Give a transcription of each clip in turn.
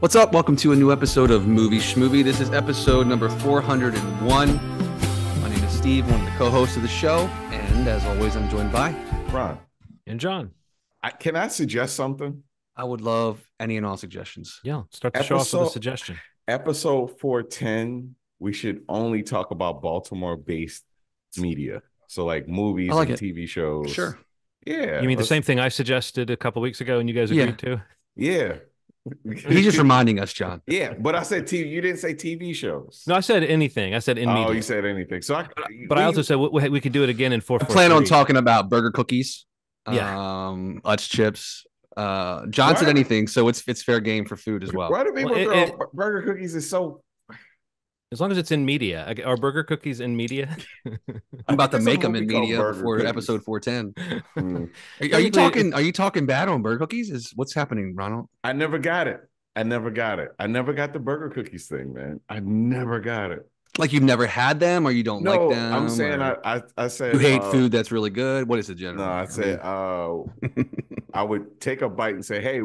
What's up? Welcome to a new episode of Movie Schmovie. This is episode number 401. My name is Steve, one of the co-hosts of the show, and as always, I'm joined by Ron and John. Can I suggest something? I would love any and all suggestions. Yeah, start the show off with a suggestion. Episode 410, we should only talk about Baltimore-based media, so like movies and TV shows. Sure. Yeah. You mean the same thing I suggested a couple weeks ago, and you guys agreed to? Yeah. He's just reminding us, John. Yeah, but I said TV. You didn't say TV shows. No, I said anything. I said in media. Oh, you said anything. So, I also said we could do it again in 443. I plan on talking about burger cookies. Yeah, Utz chips. John said anything, so it's fair game for food as well. Why do people throw burger cookies? Is so. As long as it's in media. Are burger cookies in media? I'm about to make them in media for episode 410. Are you talking bad on burger cookies? What's happening, Ronald? I never got it. I never got the burger cookies thing, man. I never got it. Like you've never had them or you don't like them? No, I'm saying I said... You hate food that's really good? What is it, generally? No, I said I would take a bite and say, hey,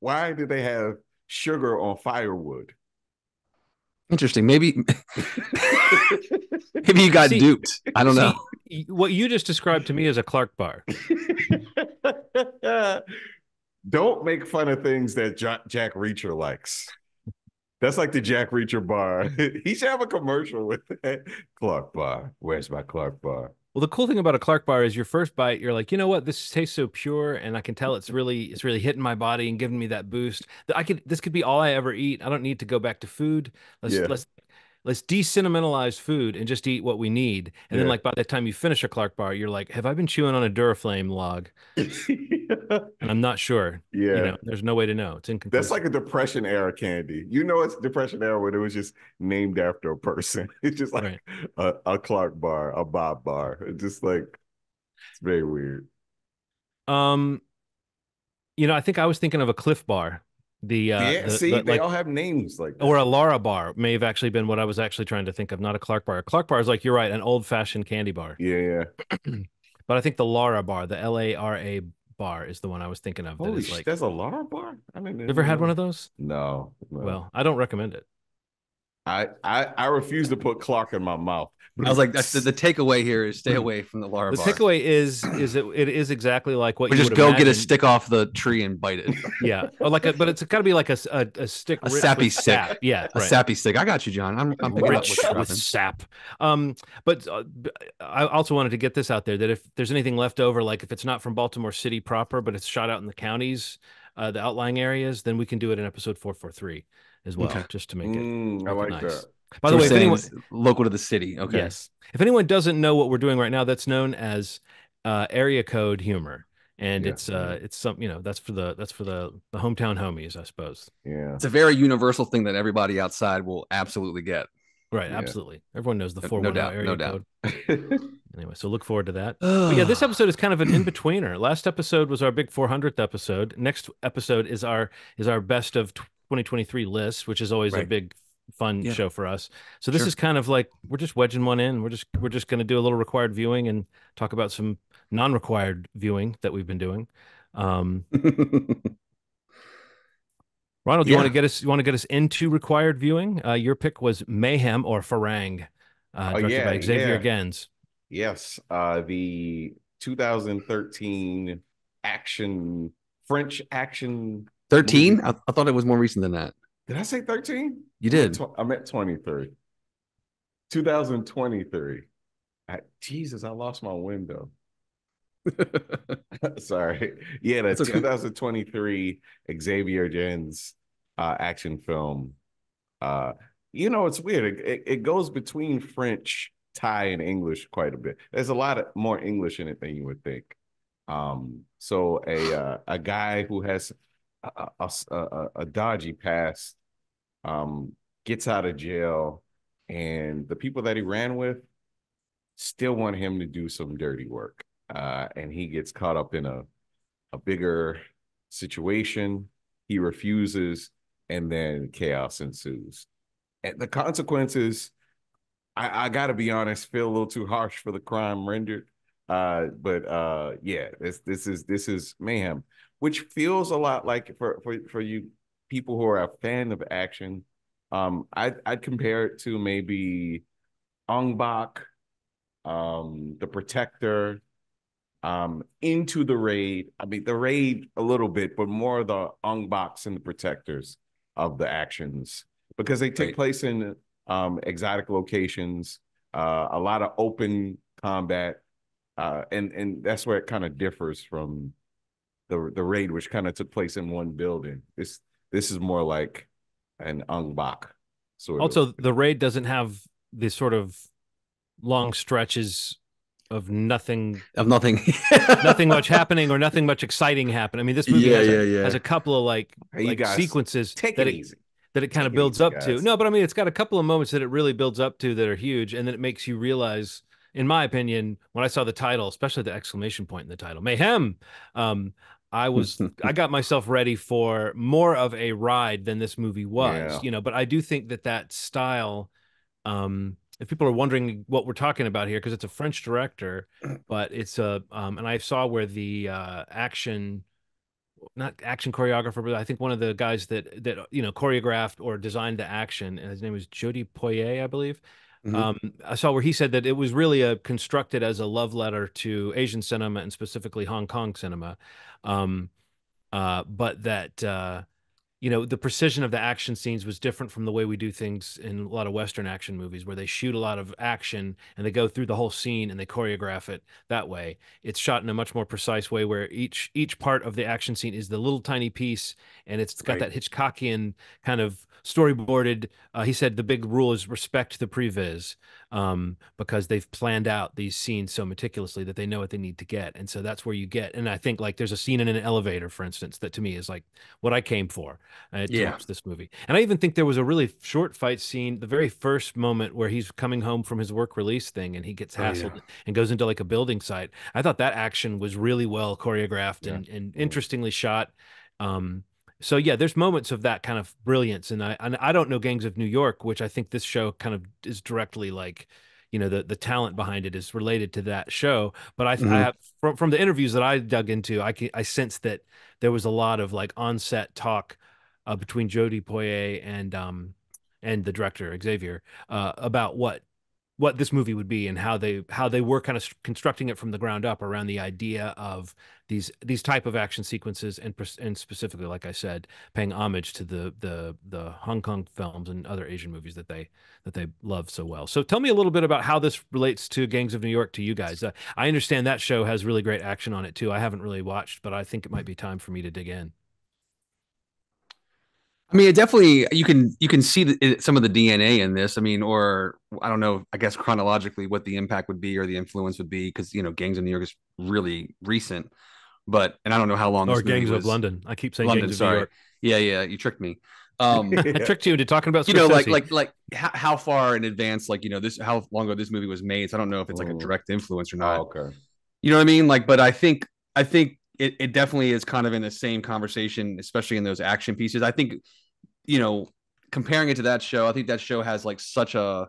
why do they have sugar on firewood? Interesting. Maybe you got duped. I don't know. What you just described to me is a Clark bar. Don't make fun of things that Jack Reacher likes. That's like the Jack Reacher bar. He should have a commercial with that. Clark bar. Where's my Clark bar? Well, the cool thing about a Clark bar is your first bite, you're like, you know what? This tastes so pure, and I can tell it's really hitting my body and giving me that boost. This could be all I ever eat. I don't need to go back to food. Let's de-sentimentalize food and just eat what we need. And then, like, by the time you finish a Clark bar, you're like, have I been chewing on a Duraflame log? And I'm not sure. Yeah. You know, there's no way to know. It's inconclusive. That's like a Depression era candy. You know, it's Depression era when it was just named after a person. It's just like a Clark bar, a Bob bar. It's just like, it's very weird. You know, I think I was thinking of a Cliff bar. They all have names like that. Or a Lara bar may have actually been what I was actually trying to think of, not a Clark bar. A Clark bar is like, you're right, an old-fashioned candy bar. Yeah. But I think the Lara bar, the LARA bar, is the one I was thinking of. Holy shit, there's a Lara bar? I mean, ever had one of those? No. Well, I don't recommend it. I refuse to put Clark in my mouth. I was like, that's the takeaway here is stay away from the Lara bar. The takeaway is exactly like what you just go imagine. Get a stick off the tree and bite it. Yeah, or but it's got to be like a stick, a sappy stick. Sap. Yeah, right. A sappy stick. I got you, John. I'm picking up what you're with sap. But I also wanted to get this out there that if there's anything left over, like if it's not from Baltimore City proper, but it's shot out in the counties, the outlying areas, then we can do it in episode 443 as well, just to make it. I like nice. That. By the way, if anyone local to the city, yes. If anyone doesn't know what we're doing right now, that's known as area code humor, and it's something, you know, that's for the hometown homies, I suppose. Yeah, it's a very universal thing that everybody outside will absolutely get. Right, absolutely. Everyone knows the 410 area code. Anyway, so look forward to that. This episode is kind of an in-betweener. Last episode was our big 400th episode. Next episode is our best of 2023 list, which is always a big fun show for us. So this is kind of like we're just wedging one in. We're just going to do a little required viewing and talk about some non-required viewing that we've been doing. Ronald, do you want to get us? You want to get us into required viewing? Your pick was Mayhem or Farang, directed by Xavier Gens. Yes, the 2013 action French action. 13? I thought it was more recent than that. Did I say 13? You did. I meant 23. 2023. Jesus, I lost my window. Sorry. Yeah, that's 2023 Xavier Gens action film. You know, it's weird. It goes between French, Thai, and English quite a bit. There's a lot more English in it than you would think. So a guy who has a dodgy past gets out of jail, and the people that he ran with still want him to do some dirty work, and he gets caught up in a bigger situation. He refuses, and then chaos ensues, and the consequences, I gotta be honest, feel a little too harsh for the crime rendered, this is Mayhem, which feels a lot like for you people who are a fan of action, I'd compare it to maybe Ong Bak, The Protector, Into the Raid. I mean, The Raid a little bit, but more the Ong Baks and The Protectors of the actions, because they take place in exotic locations, a lot of open combat, and that's where it kind of differs from the Raid, which kind of took place in one building. This is more like an Ong Bak sort of. The Raid doesn't have this sort of long stretches of nothing nothing much happening or nothing much exciting happening. I mean, this movie has a couple of like sequences that it kind of builds up to. No, but I mean, it's got a couple of moments that it really builds up to that are huge, and then it makes you realize, in my opinion, when I saw the title, especially the exclamation point in the title, Mayhem, I got myself ready for more of a ride than this movie was, you know. But I do think that style, if people are wondering what we're talking about here, because it's a French director, but it's a, and I saw where the not action choreographer, but I think one of the guys that you know choreographed or designed the action, and his name was Jody Poyer, I believe. Mm-hmm. I saw where he said that it was really constructed as a love letter to Asian cinema and specifically Hong Kong cinema, but that you know, the precision of the action scenes was different from the way we do things in a lot of Western action movies, where they shoot a lot of action and they go through the whole scene and they choreograph it that way. It's shot in a much more precise way, where each part of the action scene is the little tiny piece, and it's got that Hitchcockian kind of storyboarded. He said the big rule is respect the previs, because they've planned out these scenes so meticulously that they know what they need to get. And so that's where you get. And I think, like, there's a scene in an elevator, for instance, that to me is like what I came for. It tops this movie. And I even think there was a really short fight scene, the very first moment where he's coming home from his work release thing and he gets hassled and goes into like a building site. I thought that action was really well choreographed and interestingly shot. So yeah, there's moments of that kind of brilliance. And I don't know Gangs of New York, which I think this show kind of is directly like, you know, the talent behind it is related to that show. But I have, from the interviews that I dug into, I sensed that there was a lot of like on-set talk between Jodie Poyer and the director Xavier about what this movie would be and how they were kind of constructing it from the ground up around the idea of these type of action sequences, and specifically, like I said, paying homage to the Hong Kong films and other Asian movies that they love so well. So tell me a little bit about how this relates to Gangs of New York to you guys. I understand that show has really great action on it too. I haven't really watched, but I think it might be time for me to dig in. I mean, it definitely, you can see some of the DNA in this. I mean, or I don't know, I guess chronologically what the impact would be or the influence would be, because, you know, Gangs of New York is really recent, but, and I don't know how long. Or Gangs of London. I keep saying Gangs of New York. Yeah, you tricked me. I tricked you into talking about, you know, like how far in advance, like, you know, this, how long ago this movie was made. So I don't know if it's like a direct influence or not. Oh, okay. You know what I mean? Like, but I think it definitely is kind of in the same conversation, especially in those action pieces. I think, you know, comparing it to that show, I think that show has like such a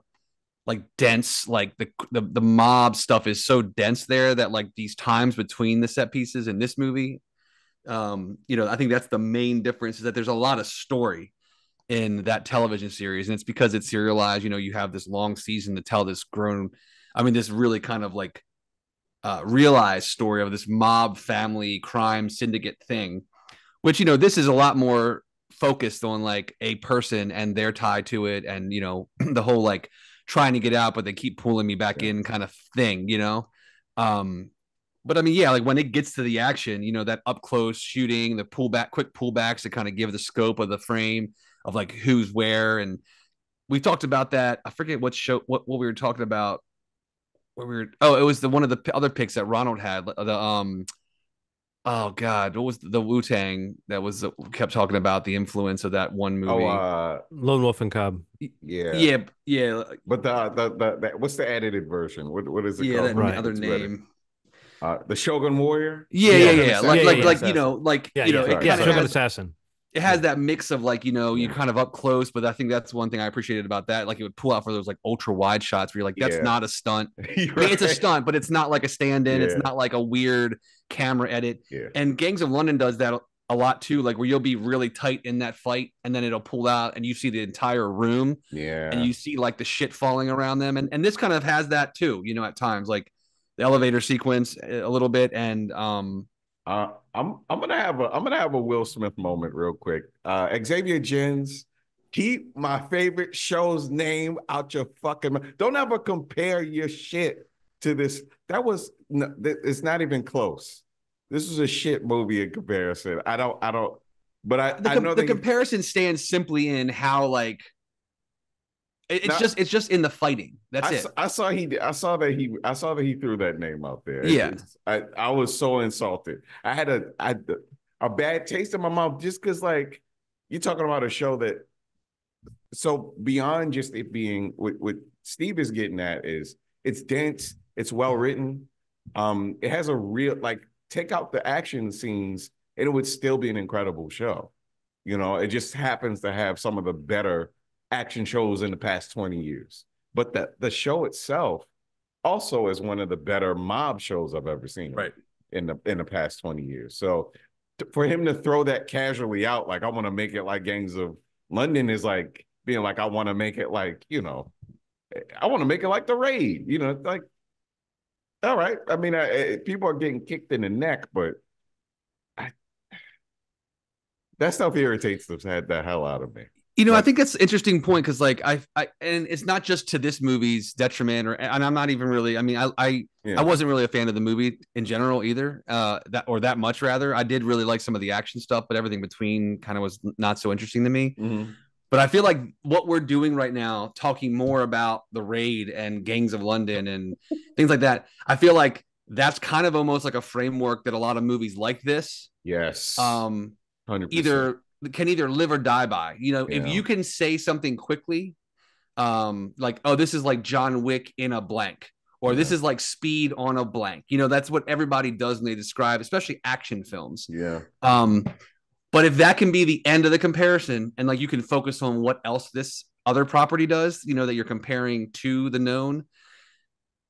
like dense, like the mob stuff is so dense there that like these times between the set pieces in this movie, you know, I think that's the main difference, is that there's a lot of story in that television series, and it's because it's serialized. You know, you have this long season to tell this really kind of like realized story of this mob family crime syndicate thing, which, you know, this is a lot more focused on like a person and their tie to it, and, you know, the whole like trying to get out but they keep pulling me back in kind of thing, you know. But I mean, yeah, like when it gets to the action, you know, that up close shooting, the quick pullbacks to kind of give the scope of the frame of like who's where. And we talked about that, I forget what show, what we were talking about. It was the one of the other picks that Ronald had. The oh god, what was the Wu-Tang that was kept talking about the influence of that one movie? Lone Wolf and Cub. Yeah. But the what's the edited version? What is it called? Yeah, other name. The Shogun Warrior. Yeah. Shogun Assassin. It has that mix of like, you know, you kind of up close, but I think that's one thing I appreciated about that. Like, it would pull out for those like ultra wide shots where you're like, that's not a stunt. Right. I mean, it's a stunt, but it's not like a stand in. Yeah. It's not like a weird camera edit. Yeah. And Gangs of London does that a lot too, like where you'll be really tight in that fight and then it'll pull out and you see the entire room. Yeah. And you see like the shit falling around them. And this kind of has that too, you know, at times, like the elevator sequence a little bit. And I'm gonna have a Will Smith moment real quick. Xavier Gens, keep my favorite show's name out your fucking mouth. Don't ever compare your shit to this. It's not even close. This is a shit movie in comparison. I know the comparison stands simply in how like it's just in the fighting. That's it. I saw that he threw that name out there. Yeah. I was so insulted. I had a bad taste in my mouth just because like you're talking about a show that so beyond just it being what Steve is getting at is it's dense, it's well written. It has a real like. Take out the action scenes, and it would still be an incredible show. You know, it just happens to have some of the better action shows in the past 20 years. But the show itself also is one of the better mob shows I've ever seen in the past 20 years. So for him to throw that casually out, like, I want to make it like Gangs of London is like being like, I want to make it like, you know, I want to make it like The Raid, you know, like, all right. I mean, people are getting kicked in the neck, but that stuff irritates the hell out of me. You know, like, I think that's an interesting point because, like, and it's not just to this movie's detriment, and I'm not even really. I mean, I wasn't really a fan of the movie in general either. That much rather. I did really like some of the action stuff, but everything between kind of was not so interesting to me. Mm-hmm. But I feel like what we're doing right now, talking more about The Raid and Gangs of London and things like that, I feel like that's kind of almost like a framework that a lot of movies like this, yes, 100%. can either live or die by. You know, if you can say something quickly, like, oh, this is like John Wick in a blank, or this is like Speed on a blank. You know, that's what everybody does when they describe, especially action films. Yeah. But if that can be the end of the comparison and like you can focus on what else this other property does, you know, that you're comparing to the known,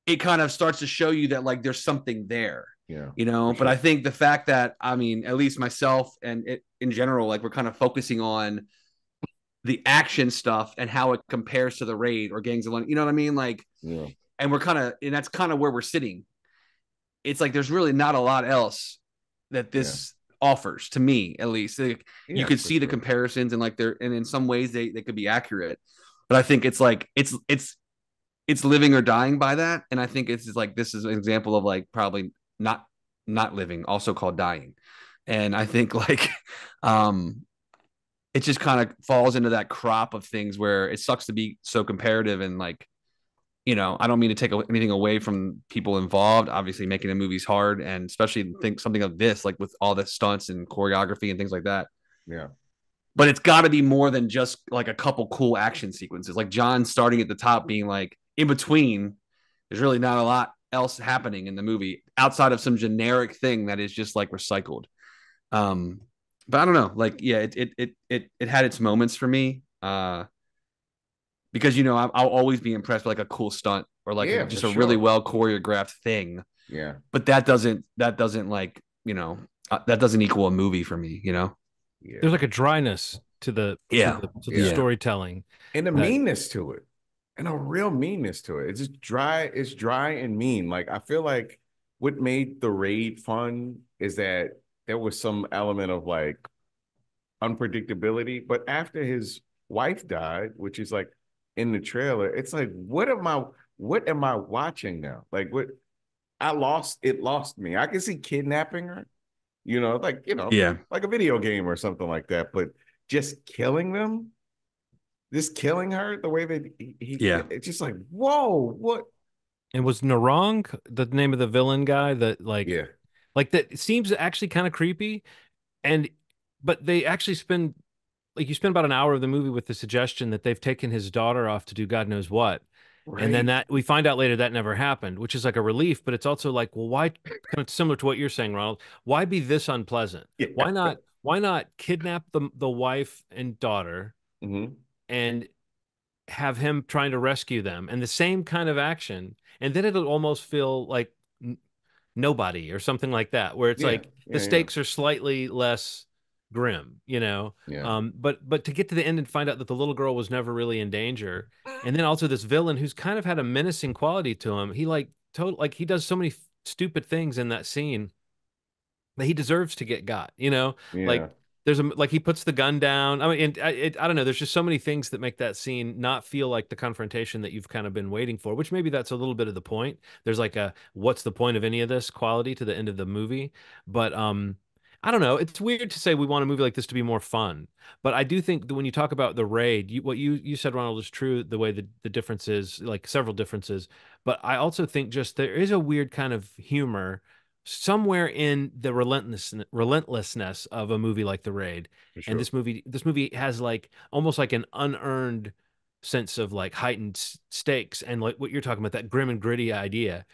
it kind of starts to show you that like there's something there, yeah, you know, but sure. I think the fact that, I mean, at least myself and it in general, like we're kind of focusing on the action stuff and how it compares to The Raid or Gangs of London, you know what I mean? Like, yeah. And that's kind of where we're sitting. It's like, there's really not a lot else that this offers to me, at least. Like, yeah, you could see the comparisons and like and in some ways they could be accurate, but I think it's like it's living or dying by that. And I think it's like this is an example of like probably not living, also called dying. And I think like it just kind of falls into that crop of things where it sucks to be so comparative and like, you know, I don't mean to take anything away from people involved. Obviously, making a movie's hard, and especially think something of this, like with all the stunts and choreography and things like that. Yeah. But it's got to be more than just like a couple cool action sequences. Like John starting at the top being like, in between, there's really not a lot else happening in the movie outside of some generic thing that is just like recycled. But I don't know. Like, yeah, it had its moments for me. Because, you know, I'll always be impressed with like a cool stunt or like just a really well choreographed thing. Yeah. But that doesn't like, you know, that doesn't equal a movie for me, you know? Yeah. There's like a dryness to the storytelling. And a meanness to it. And a real meanness to it. It's just dry. It's dry and mean. Like, I feel like what made The Raid fun is that there was some element of like unpredictability. But after his wife died, which is like, in the trailer, it's like, what am I watching now? Like, what I lost, it lost me. I can see kidnapping her, you know, like, you know, like a video game or something like that, but just killing them, just killing her the way that it's just like, whoa, what? And was Narang the name of the villain guy that like that seems actually kind of creepy. But they actually spend like you spend about an hour of the movie with the suggestion that they've taken his daughter off to do God knows what. Right. And then that we find out later that never happened, which is like a relief, but it's also like, well, why kind of similar to what you're saying, Ronald, why be this unpleasant? Yeah. Why not kidnap the wife and daughter and have him trying to rescue them and the same kind of action. And then it'll almost feel like Nobody or something like that, where it's like the stakes are slightly less grim, you know. Yeah. But to get to the end and find out that the little girl was never really in danger, and then also this villain who's kind of had a menacing quality to him. He he does so many stupid things in that scene that he deserves to get got, you know. Yeah. He puts the gun down. I mean, and I don't know. There's just so many things that make that scene not feel like the confrontation that you've kind of been waiting for, which maybe that's a little bit of the point. There's like a, what's the point of any of this quality to the end of the movie? But I don't know. It's weird to say we want a movie like this to be more fun. But I do think that when you talk about The Raid, what you said, Ronald, is true, the way the difference is, like several differences. But I also think just there is a weird kind of humor somewhere in the relentlessness of a movie like The Raid. Sure. And this movie has like almost like an unearned sense of like heightened stakes and like what you're talking about, that grim and gritty idea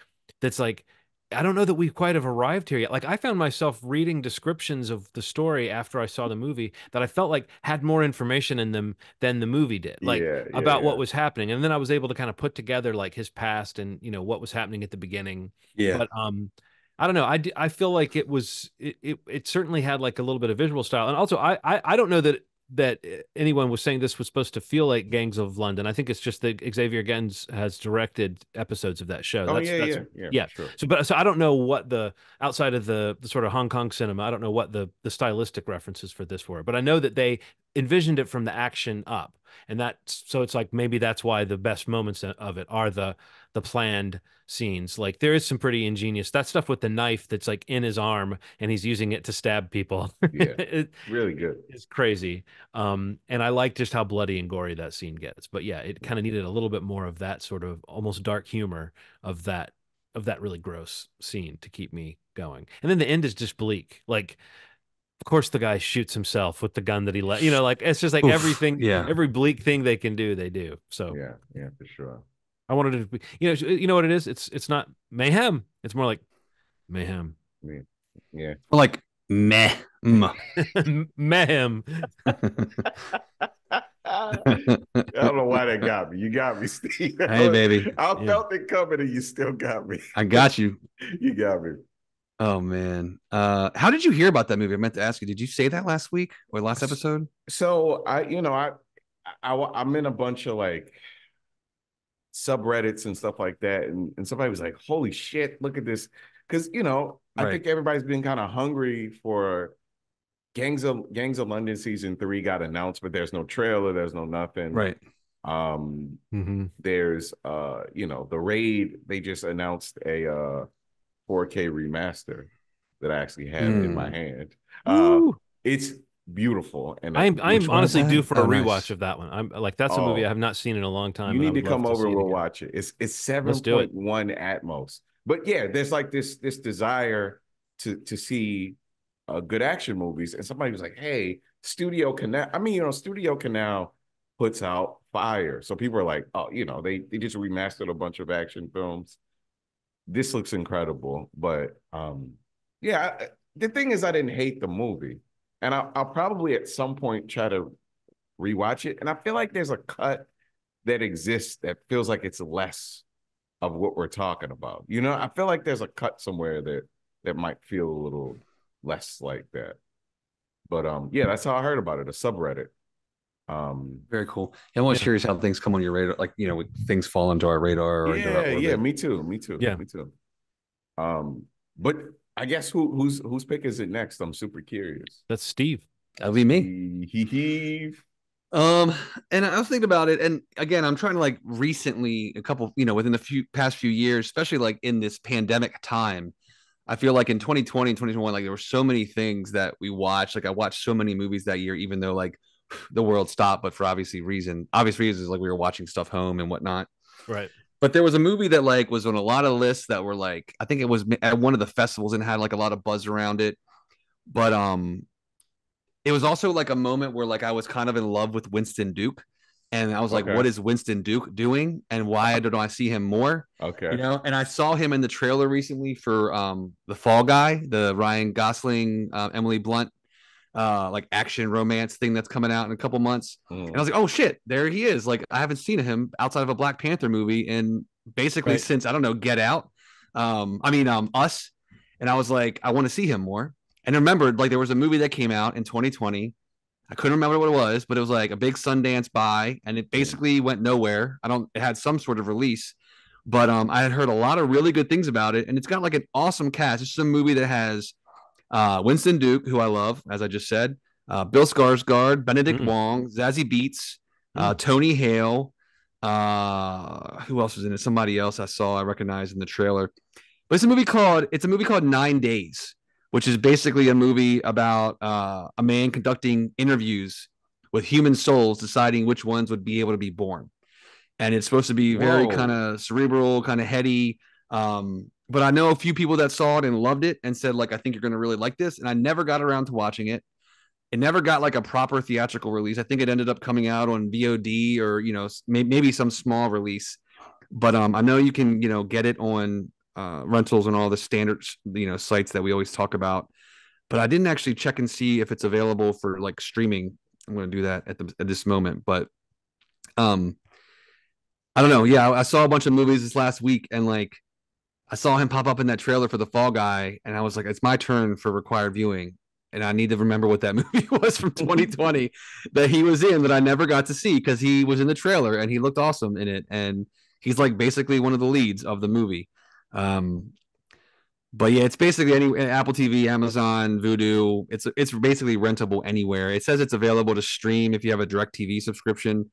that's like, I don't know that we quite have arrived here yet. Like I found myself reading descriptions of the story after I saw the movie that I felt like had more information in them than the movie did, what was happening. And then I was able to kind of put together like his past and, you know, what was happening at the beginning. Yeah. But, I don't know. I feel like it certainly had like a little bit of visual style. And also I don't know that anyone was saying this was supposed to feel like Gangs of London. I think it's just that Xavier Gens has directed episodes of that show. Yeah. Sure. So I don't know what outside of the sort of Hong Kong cinema, I don't know what the stylistic references for this were, but I know that they envisioned it from the action up, and so it's like, maybe that's why the best moments of it are the planned scenes. Like there is some pretty ingenious, that stuff with the knife that's like in his arm and he's using it to stab people. Yeah. Really good. It's crazy. And I like just how bloody and gory that scene gets, but yeah, it kind of needed a little bit more of that sort of almost dark humor of that really gross scene to keep me going. And then the end is just bleak. Like, of course, the guy shoots himself with the gun that he let, you know, like it's just like everything, yeah. Every bleak thing they can do, they do. So yeah, for sure. I wanted it to be, you know what it is? It's not mayhem. It's more like mayhem. Yeah. Or like meh. Mayhem. I don't know why that got me. You got me, Steve. Hey, baby. I felt it coming and you still got me. I got you. You got me. Oh man. How did you hear about that movie? I meant to ask you, did you say that last week or last episode? So I'm in a bunch of like subreddits and stuff like that. And somebody was like, holy shit, look at this. Cause you know, I think everybody's been kind of hungry for Gangs of London season 3 got announced, but there's no trailer. There's no nothing. Right. There's, The Raid, they just announced a, 4K remaster that I actually have in my hand. It's beautiful, and I'm honestly due for a rewatch of that one. I'm like, that's a movie I have not seen in a long time. You need to come over and we'll watch it. It's 7.1 at most, but yeah, there's like this desire to see good action movies, and somebody was like, "Hey, Studio Canal." I mean, you know, Studio Canal puts out fire, so people are like, "Oh, you know, they just remastered a bunch of action films. This looks incredible." But the thing is, I didn't hate the movie. And I'll probably at some point try to rewatch it. And I feel like there's a cut that exists that feels like it's less of what we're talking about. You know, I feel like there's a cut somewhere that might feel a little less like that. But that's how I heard about it, a subreddit. Very cool. I'm always curious how things come on your radar, like, you know, things fall into our radar. Or me too. But I guess whose pick is it next? I'm super curious. That's Steve. That'll be me. Steve. And I was thinking about it, and again, I'm trying to like recently, a couple, you know, within the past few years, especially like in this pandemic time, I feel like in 2020 and 2021, like there were so many things that we watched. Like I watched so many movies that year, even though like the world stopped, but for obvious reasons, like we were watching stuff home and whatnot. Right. But there was a movie that like was on a lot of lists that were like, I think it was at one of the festivals and had like a lot of buzz around it. But it was also like a moment where like I was kind of in love with Winston Duke, and I was like, what is Winston Duke doing, and why don't I see him more? Okay, you know. And I saw him in the trailer recently for The Fall Guy, the Ryan Gosling, Emily Blunt, like action romance thing that's coming out in a couple months. And I was like, oh shit, there he is. Like I haven't seen him outside of a Black Panther movie and basically since, I don't know, Get Out, Us. And I was like, I want to see him more. And I remembered, like, there was a movie that came out in 2020. I couldn't remember what it was, but it was like a big Sundance buy, and it basically went nowhere. It had some sort of release, but I had heard a lot of really good things about it, and it's got like an awesome cast. It's just a movie that has Winston Duke, who I love, as I just said, Bill Skarsgård, Benedict Wong, Zazie Beetz, Tony Hale. Who else was in it? Somebody else I recognized in the trailer. But it's a movie called 9 Days, which is basically a movie about a man conducting interviews with human souls, deciding which ones would be able to be born. And it's supposed to be very kind of cerebral, kind of heady. But I know a few people that saw it and loved it and said, like, I think you're going to really like this. And I never got around to watching it. It never got like a proper theatrical release. I think it ended up coming out on VOD or, you know, maybe some small release. But I know you can, you know, get it on rentals and all the standard, you know, sites that we always talk about. But I didn't actually check and see if it's available for like streaming. I'm going to do that at this moment. But I don't know. Yeah, I saw a bunch of movies this last week, and like I saw him pop up in that trailer for The Fall Guy, and I was like, it's my turn for required viewing. And I need to remember what that movie was from 2020 that he was in that I never got to see because he was in the trailer and he looked awesome in it. And he's like basically one of the leads of the movie. But yeah, it's basically Apple TV, Amazon, Vudu. It's basically rentable anywhere. It says it's available to stream if you have a DirecTV subscription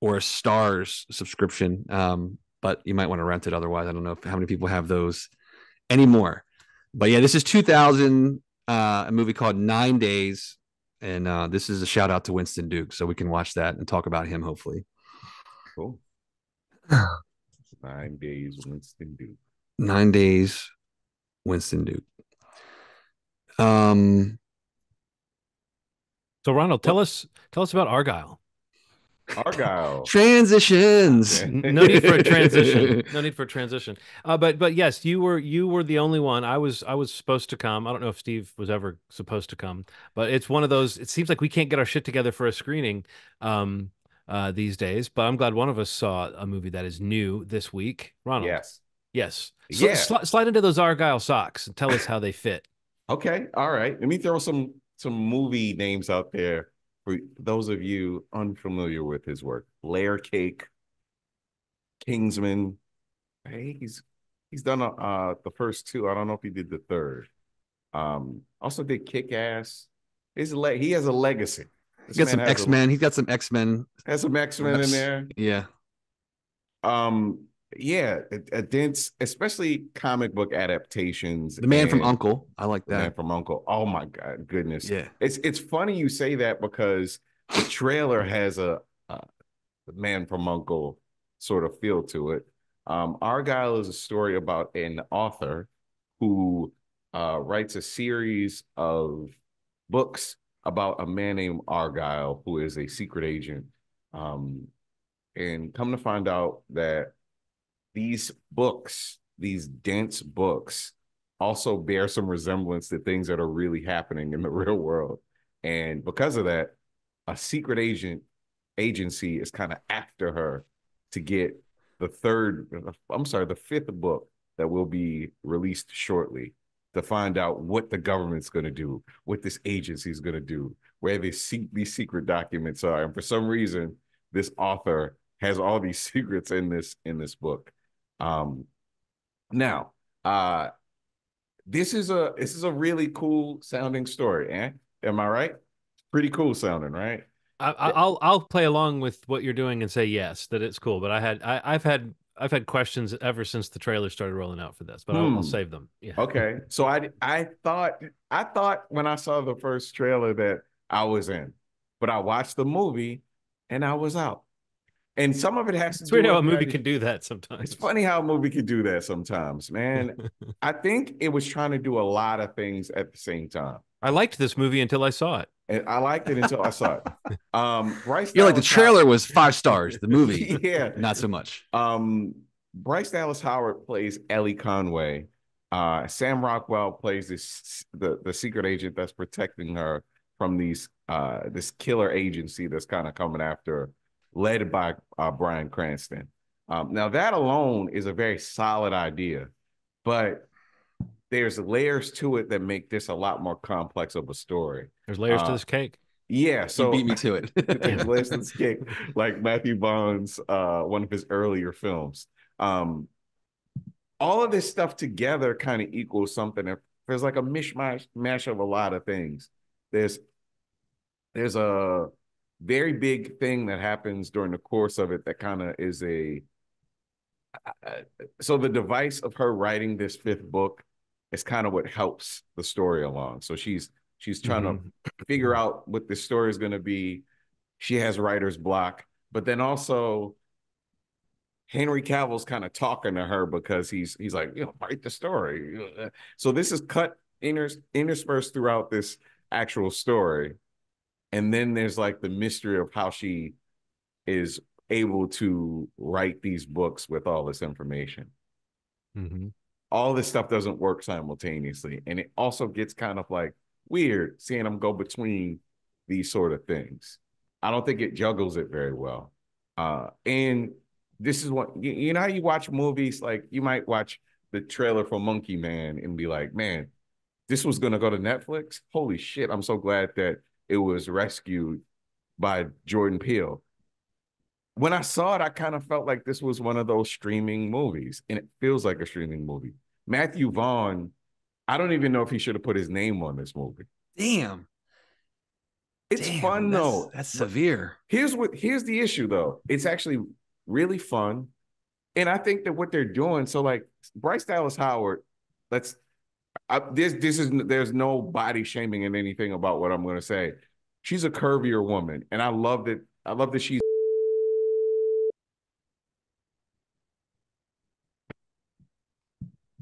or a Starz subscription. But you might want to rent it otherwise. I don't know how many people have those anymore. But yeah, this is 2000. A movie called 9 Days, and this is a shout out to Winston Duke, so we can watch that and talk about him hopefully. Cool. 9 days, Winston Duke. 9 days, Winston Duke. So Ronald, tell us about Argylle. Transitions. No need for a transition. But yes, you were the only one. I was supposed to come. I don't know if Steve was ever supposed to come, but it's one of those. It seems like we can't get our shit together for a screening these days. But I'm glad one of us saw a movie that is new this week. Ronald. Yes. Yeah. Slide into those Argylle socks and tell us how they fit. Okay. All right. Let me throw some movie names out there. For those of you unfamiliar with his work, Layer Cake, Kingsman. Hey, he's done the first two. I don't know if he did the third. Also did Kick-Ass. He has a legacy. He's got some X-Men. Has some X-Men in there. Yeah. Yeah, a dense, especially comic book adaptations. The Man from U.N.C.L.E. I like that. The Man from U.N.C.L.E. Oh my god, goodness. Yeah, it's funny you say that because the trailer has a Man from U.N.C.L.E. sort of feel to it. Argylle is a story about an author who writes a series of books about a man named Argylle who is a secret agent, and come to find out that these dense books, also bear some resemblance to things that are really happening in the real world. And because of that, a secret agency is kind of after her to get the fifth book that will be released shortly, to find out what the government's going to do, what this agency is going to do, where these secret documents are. And for some reason, this author has all these secrets in this book. Now, this is a really cool sounding story, eh? Am I right? Pretty cool sounding, right? I'll play along with what you're doing and say yes, that it's cool. But I've had questions ever since the trailer started rolling out for this, but I'll save them. Yeah. Okay. So I thought when I saw the first trailer that I was in, but I watched the movie and I was out. And some of it has to do with... It's weird how a movie can do that sometimes. It's funny how a movie can do that sometimes, man. I think it was trying to do a lot of things at the same time. I liked this movie until I saw it. And I liked it until I saw it. Bryce You're Dallas like, the trailer Howard. Was 5 stars. The movie, yeah, not so much. Bryce Dallas Howard plays Ellie Conway. Sam Rockwell plays the secret agent that's protecting her from this killer agency that's kind of coming after her, led by Bryan Cranston. Now, that alone is a very solid idea, but there's layers to it that make this a lot more complex of a story. There's layers to this cake. Yeah, so you beat me to it. There's layers to this cake, like Matthew Vaughn's one of his earlier films. All of this stuff together kind of equals something. There's like a mishmash of a lot of things. There's a very big thing that happens during the course of it that kind of is a. So the device of her writing this fifth book is kind of what helps the story along. So she's trying to figure out what the story is going to be. She has writer's block, but then also Henry Cavill's kind of talking to her because he's like, you know, write the story. So this is cut interspersed throughout this actual story, and then there's like the mystery of how she is able to write these books with all this information. All this stuff doesn't work simultaneously, and it also gets kind of like weird seeing them go between these sort of things. I don't think it juggles it very well. And this is what, you know how you watch movies, like you might watch the trailer for Monkey Man and be like, man, this was gonna go to Netflix? Holy shit, I'm so glad that it was rescued by Jordan Peele. When I saw it, I kind of felt like this was one of those streaming movies, and it feels like a streaming movie. Matthew Vaughn, I don't even know if he should have put his name on this movie. Damn. It's fun, though. That's severe. Here's the issue, though. It's actually really fun, and I think that what they're doing, so like Bryce Dallas Howard, there's no body shaming in anything about what I'm going to say. She's a curvier woman, and I love that. I love that she's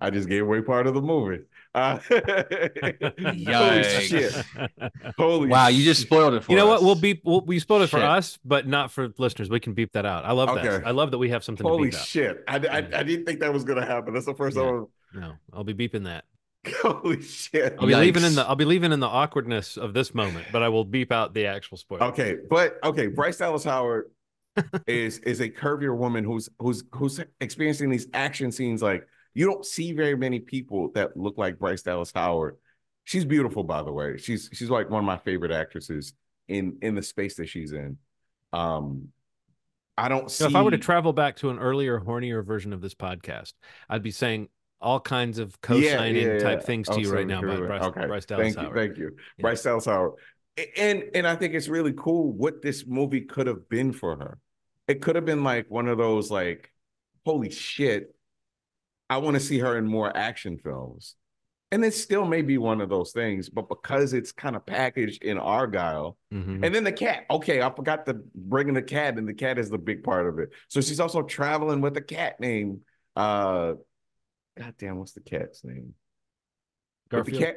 I just gave away part of the movie. Holy shit. Holy wow, you just spoiled it for us. You know what? We spoiled it for us, but not for listeners. We can beep that out. I love that. I love that we have something to beep out. Holy shit. I didn't think that was going to happen. That's the first time. No, I'll be beeping that. Holy shit. I'll be leaving in the awkwardness of this moment, but I will beep out the actual spoiler. Okay, but Bryce Dallas Howard is a curvier woman who's experiencing these action scenes. Like, you don't see very many people that look like Bryce Dallas Howard. She's beautiful, by the way. She's like one of my favorite actresses in the space that she's in. I don't see. If I were to travel back to an earlier, hornier version of this podcast, I'd be saying all kinds of co-signing type things to you right now about Bryce Dallas Howard. Thank you. Yeah. Bryce Dallas Howard. And I think it's really cool what this movie could have been for her. It could have been like one of those like, holy shit, I want to see her in more action films. And it still may be one of those things, but because it's kind of packaged in Argylle, and then the cat. Okay, I forgot to bring in the cat, and the cat is the big part of it. So she's also traveling with a cat named, goddamn, what's the cat's name? Garfield.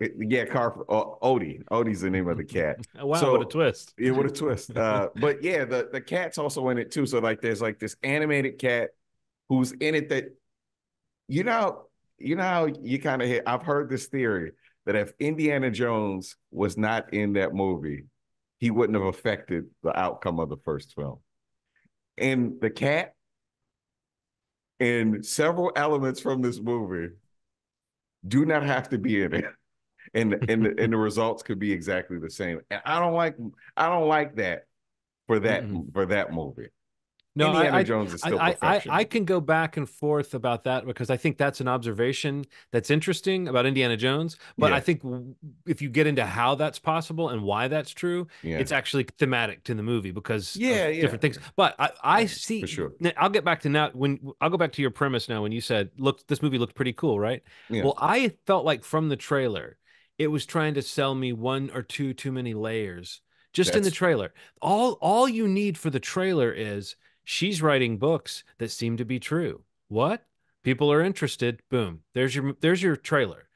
Odie. Odie's the name of the cat. Wow, so, what a twist. Yeah, what a twist. But yeah, the cat's also in it too. So like there's like this animated cat who's in it that, you know how you kind of I've heard this theory that if Indiana Jones was not in that movie, he wouldn't have affected the outcome of the first film. And the cat and several elements from this movie do not have to be in it. And the results could be exactly the same. And I don't like that for that movie. No, Indiana Jones is still perfection. I can go back and forth about that because I think that's an observation that's interesting about Indiana Jones. But I think if you get into how that's possible and why that's true, it's actually thematic to the movie because of different things. But I see. For sure. I'll get back to now. I'll go back to your premise now when you said, "Look, this movie looked pretty cool, right?" Yeah. Well, I felt like from the trailer, it was trying to sell me one or two too many layers just in the trailer. All you need for the trailer is. She's writing books that seem to be true. What? People are interested. Boom. There's your trailer.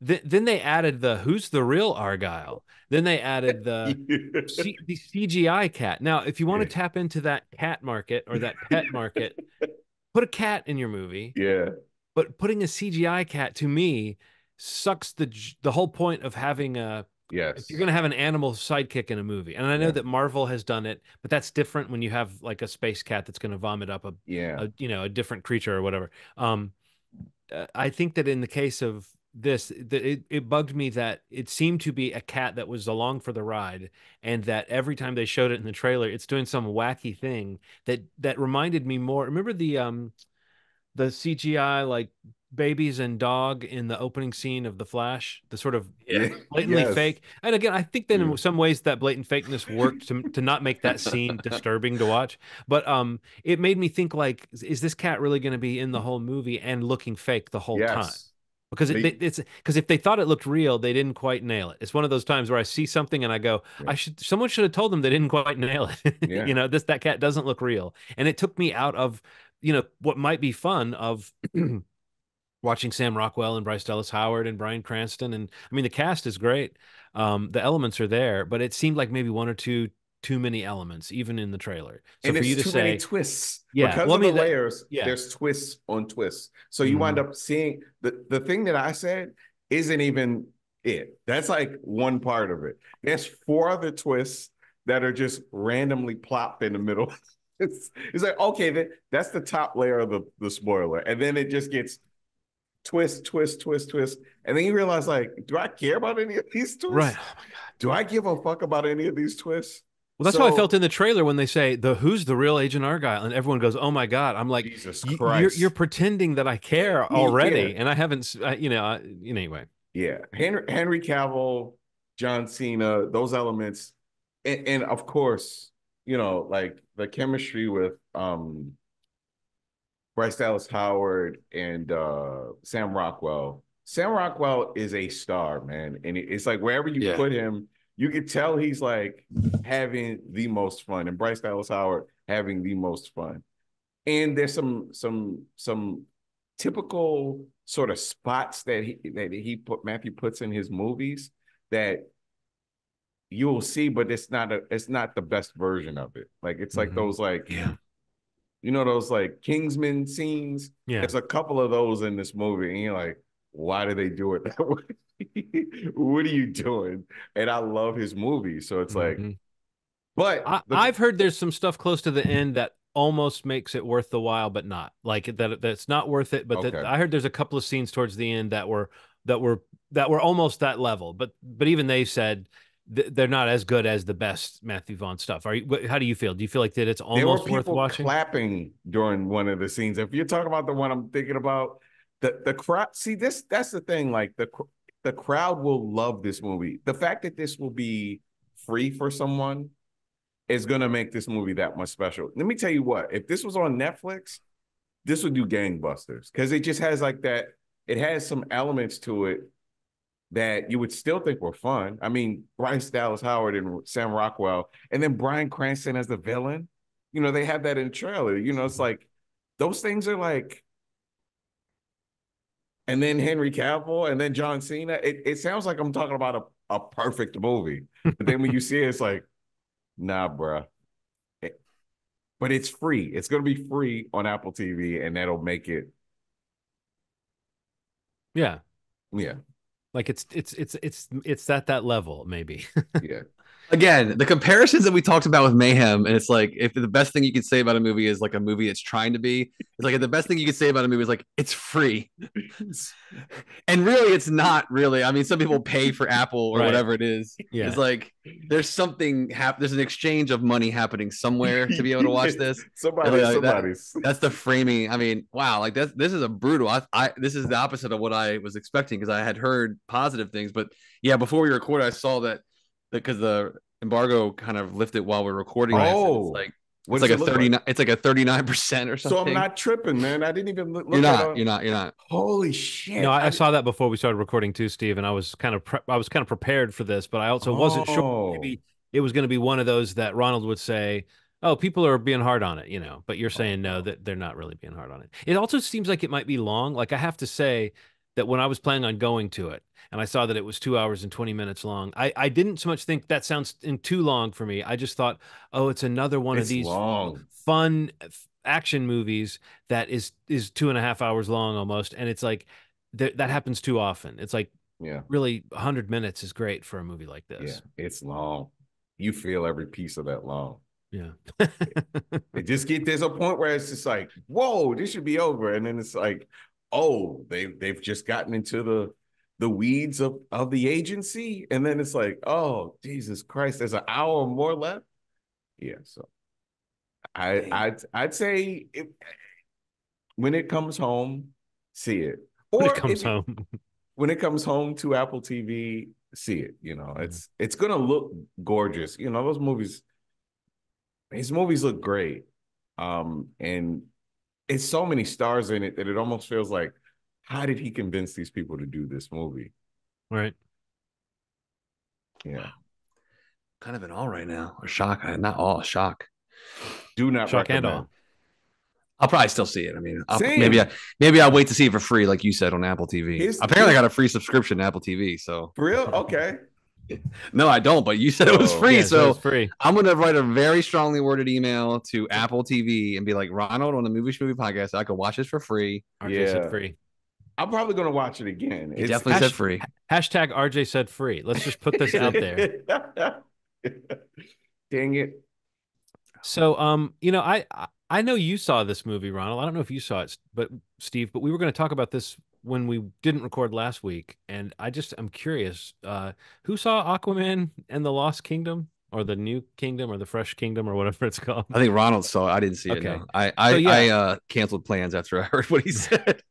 Then they added who's the real Argylle? Then they added the CGI cat. Now, if you want to tap into that cat market or that pet market, put a cat in your movie. Yeah. But putting a CGI cat to me sucks the whole point of having a if you're going to have an animal sidekick in a movie, and I know that Marvel has done it, but that's different when you have like a space cat that's going to vomit up a different creature or whatever. I think that in the case of this, it bugged me that it seemed to be a cat that was along for the ride, and that every time they showed it in the trailer, it's doing some wacky thing that reminded me more. Remember the CGI, like, babies and dog in the opening scene of The Flash, the sort of blatantly fake. And again, I think that in some ways that blatant fakeness worked to not make that scene disturbing to watch. But it made me think, like, is this cat really going to be in the whole movie and looking fake the whole time? Because because if they thought it looked real, they didn't quite nail it. It's one of those times where I see something and I go, someone should have told them they didn't quite nail it. You know, that cat doesn't look real. And it took me out of, you know, what might be fun of watching Sam Rockwell and Bryce Dallas Howard and Bryan Cranston. And I mean, the cast is great. The elements are there, but it seemed like maybe one or two too many elements, even in the trailer. So and for you to say many twists, because of the layers, there's twists on twists. So you wind up seeing the thing that I said isn't even it. That's like one part of it. There's four other twists that are just randomly plopped in the middle. It's like, okay, that's the top layer of the spoiler. And then it just gets twist, twist, twist, twist. And then you realize, like, do I care about any of these twists? Right. Oh my God. Do I give a fuck about any of these twists? Well, that's how I felt in the trailer when they say, who's the real Agent Argylle? And everyone goes, oh my God. I'm like, Jesus Christ. You're pretending that I care already. Yeah. And I haven't, you know, anyway. Yeah. Henry Cavill, John Cena, those elements. And of course, you know, like the chemistry with Bryce Dallas Howard and Sam Rockwell. Sam Rockwell is a star, man. And it's like wherever you put him, you could tell he's like having the most fun, and Bryce Dallas Howard having the most fun. And there's some typical sort of spots that Matthew puts in his movies that you will see, but it's not the best version of it. Like it's like those you know those like Kingsman scenes. Yeah, there's a couple of those in this movie, and you're like, why do they do it that way? What are you doing? And I love his movie, so it's like, but I've heard there's some stuff close to the end that almost makes it worth the while, but not like that's not worth it. But I heard there's a couple of scenes towards the end that were almost that level, but even they said they're not as good as the best Matthew Vaughn stuff. How do you feel? Do you feel like that it's almost worth watching? There were people clapping during one of the scenes. If you're talking about the one I'm thinking about, the crowd. See, that's the thing. Like the crowd will love this movie. The fact that this will be free for someone is going to make this movie that much special. Let me tell you what, if this was on Netflix, this would do gangbusters, because it just has like that. It has some elements to it that you would still think were fun. I mean, Bryce Dallas Howard and Sam Rockwell, and then Bryan Cranston as the villain. You know, they have that in the trailer. You know, it's like those things are like, and then Henry Cavill, and then John Cena. It sounds like I'm talking about a perfect movie. But then when you see it, it's like, nah, bruh. But it's free. It's going to be free on Apple TV, and that'll make it. Yeah. Yeah. Like it's that level, maybe. Yeah. Again, the comparisons that we talked about with Mayhem, and it's like, if the best thing you could say about a movie is like a movie it's trying to be, it's like if the best thing you could say about a movie is like it's free. And really, it's not really. I mean, some people pay for Apple or whatever it is. Yeah. It's like there's something there's an exchange of money happening somewhere to be able to watch this. That's the framing. I mean, wow, like this is a brutal. This is the opposite of what I was expecting, because I had heard positive things, but yeah, before we record, I saw that. Because the embargo kind of lifted while we're recording. Oh, it's like a 39% or something. So I'm not tripping, man. I didn't even look. You're not. Holy shit! No, I saw that before we started recording too, Steve. And I was kind of prepared for this, but I also wasn't sure. Maybe it was going to be one of those that Ronald would say, "Oh, people are being hard on it," you know. But you're saying no, that they're not really being hard on it. It also seems like it might be long. Like I have to say that when I was planning on going to it, and I saw that it was 2 hours and 20 minutes long, I didn't so much think that sounds too long for me. I just thought, oh, it's another one of these fun action movies that is 2.5 hours long almost. And it's like, that happens too often. It's like, really 100 minutes is great for a movie like this. Yeah, it's long. You feel every piece of that long. Yeah. There's a point where it's just like, whoa, this should be over. And then it's like, oh, they've just gotten into the the weeds of the agency, and then it's like, oh, Jesus Christ, there's an hour or more left. Yeah, so I'd say it, when it comes home, see it. Or when it comes home. When it comes home to Apple TV, see it. You know, it's gonna look gorgeous. You know, those movies, his movies look great. And it's so many stars in it that it almost feels like, how did he convince these people to do this movie? Right. Yeah. Wow. Kind of an all right now. A shock. Not all. Shock. Do not shock recommend. And all. I'll probably still see it. I mean, maybe I'll wait to see it for free, like you said, on Apple TV. Apparently, I got a free subscription to Apple TV. So for real? Okay. No, I don't. But you said it was free, yeah, so was free. I'm going to write a very strongly worded email to Apple TV and be like, Ronald, on the Movie Schmovie podcast, I could watch this for free. RJ said free. I'm probably going to watch it again. It's definitely said free. Hashtag RJ said free. Let's just put this out there. Dang it. So, you know, I know you saw this movie, Ronald. I don't know if you saw it, but Steve, but we were going to talk about this when we didn't record last week. And I'm curious, who saw Aquaman and the Lost Kingdom, or the New Kingdom, or the Fresh Kingdom, or whatever it's called? I think Ronald saw it. I didn't see it. Okay. No. I canceled plans after I heard what he said.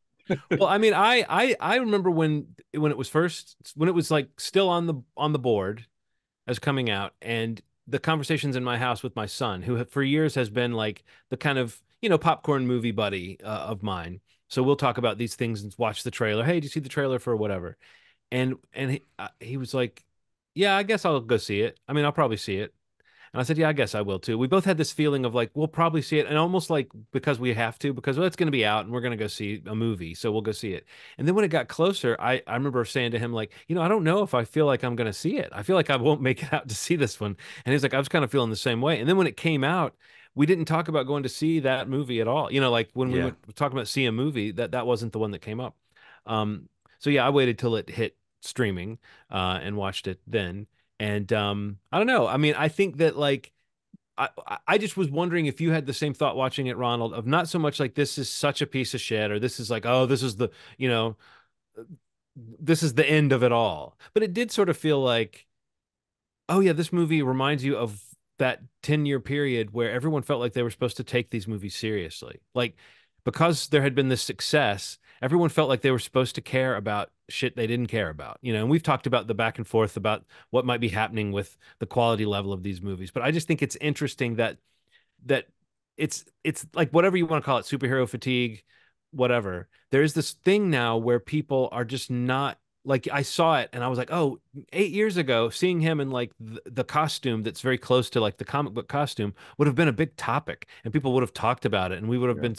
Well, I mean, I remember when it was first, when it was like still on the board as coming out, and the conversations in my house with my son, who for years has been like the kind of, you know, popcorn movie buddy of mine. So we'll talk about these things and watch the trailer. Hey, did you see the trailer for whatever? And he was like, yeah, I guess I'll go see it. I mean, I'll probably see it. And I said, yeah, I guess I will too. We both had this feeling of like, we'll probably see it. And almost like because we have to, because well, it's going to be out and we're going to go see a movie. So we'll go see it. And then when it got closer, I remember saying to him, like, you know, I don't know if I feel like I'm going to see it. I feel like I won't make it out to see this one. And he's like, I was kind of feeling the same way. And then when it came out, we didn't talk about going to see that movie at all. You know, like when we were talking about see a movie, that wasn't the one that came up. So yeah, I waited till it hit streaming and watched it then. And I don't know. I mean, I think that like I just was wondering if you had the same thought watching it, Ronald, of not so much like this is such a piece of shit, or this is like, oh, this is the, you know, this is the end of it all. But it did sort of feel like, oh yeah, this movie reminds you of that 10-year period where everyone felt like they were supposed to take these movies seriously. Like because there had been this success, everyone felt like they were supposed to care about shit they didn't care about, you know, and we've talked about the back and forth about what might be happening with the quality level of these movies. But I just think it's interesting that it's like whatever you want to call it, superhero fatigue, whatever. There is this thing now where people are just not like, I saw it and I was like, oh, 8 years ago, seeing him in like the costume that's very close to like the comic book costume would have been a big topic and people would have talked about it and we would have been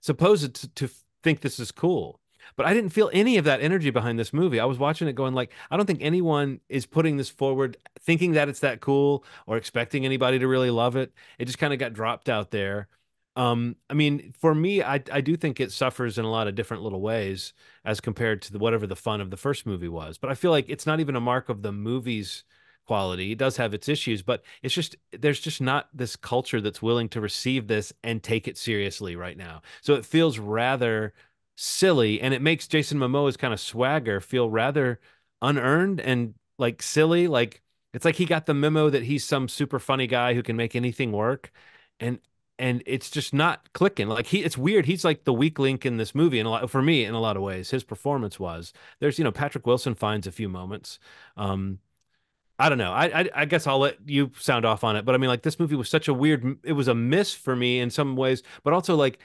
supposed to think this is cool. But I didn't feel any of that energy behind this movie. I was watching it going like, I don't think anyone is putting this forward thinking that it's that cool or expecting anybody to really love it. It just kind of got dropped out there. I mean, for me, I do think it suffers in a lot of different little ways as compared to whatever the fun of the first movie was. But I feel like it's not even a mark of the movie's quality. It does have its issues, but it's just, there's just not this culture that's willing to receive this and take it seriously right now. So it feels rather silly, and it makes Jason Momoa's kind of swagger feel rather unearned and like silly. Like it's like he got the memo that he's some super funny guy who can make anything work, and it's just not clicking. Like it's weird. He's like the weak link in this movie, for me in a lot of ways. His performance was. There's, you know, Patrick Wilson finds a few moments. I don't know. I guess I'll let you sound off on it, but I mean, like this movie was such a weird. It was a miss for me in some ways, but also like.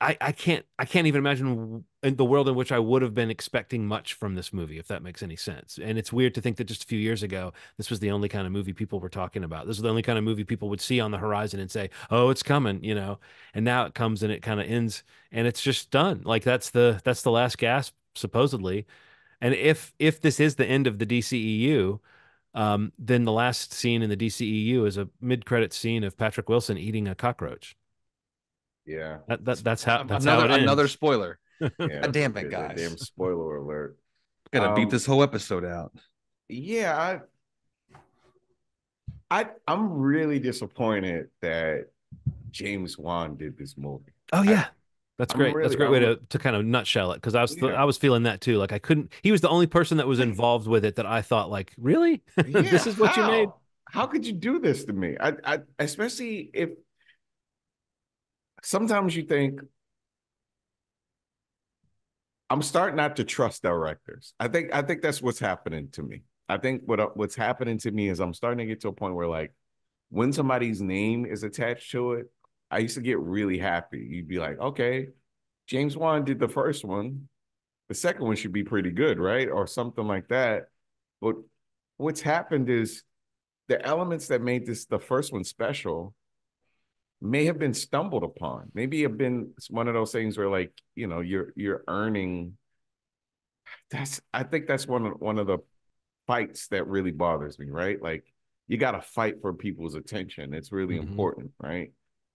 I can't even imagine the world in which I would have been expecting much from this movie, if that makes any sense. And it's weird to think that just a few years ago, this was the only kind of movie people were talking about. This was the only kind of movie people would see on the horizon and say, oh, it's coming, you know, and now it comes and it kind of ends and it's just done. Like that's the last gasp supposedly. And if this is the end of the DCEU, then the last scene in the DCEU is a mid-credit scene of Patrick Wilson eating a cockroach. Yeah, that's how. That's another spoiler. Yeah, damn it, guys! Damn spoiler alert! Gotta beat this whole episode out. Yeah, I'm really disappointed that James Wan did this movie. Oh yeah, That's great. Really, that's a great way to kind of nutshell it, because I was I was feeling that too. Like I couldn't. He was the only person that was involved with it that I thought, like, really, this is what you made. How could you do this to me? I especially if sometimes you think I'm starting not to trust directors. I think that's what's happening to me. I think what's happening to me is I'm starting to get to a point where, like, when somebody's name is attached to it, I used to get really happy. You'd be like, okay, James Wan did the first one. The second one should be pretty good, right? Or something like that. But what's happened is the elements that made this the first one special may have been stumbled upon. Maybe have been one of those things where, like, you know, you're earning. I think that's one of the fights that really bothers me, right? Like, you got to fight for people's attention. It's really important, right?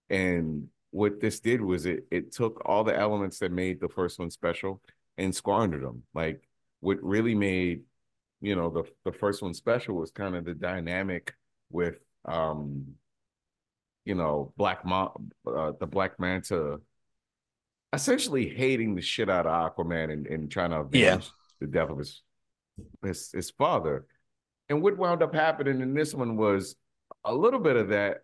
And what this did was it took all the elements that made the first one special and squandered them. Like, what really made, you know, the first one special was kind of the dynamic with, you know, the Black Manta essentially hating the shit out of Aquaman and trying to avenge the death of his father. And what wound up happening in this one was a little bit of that.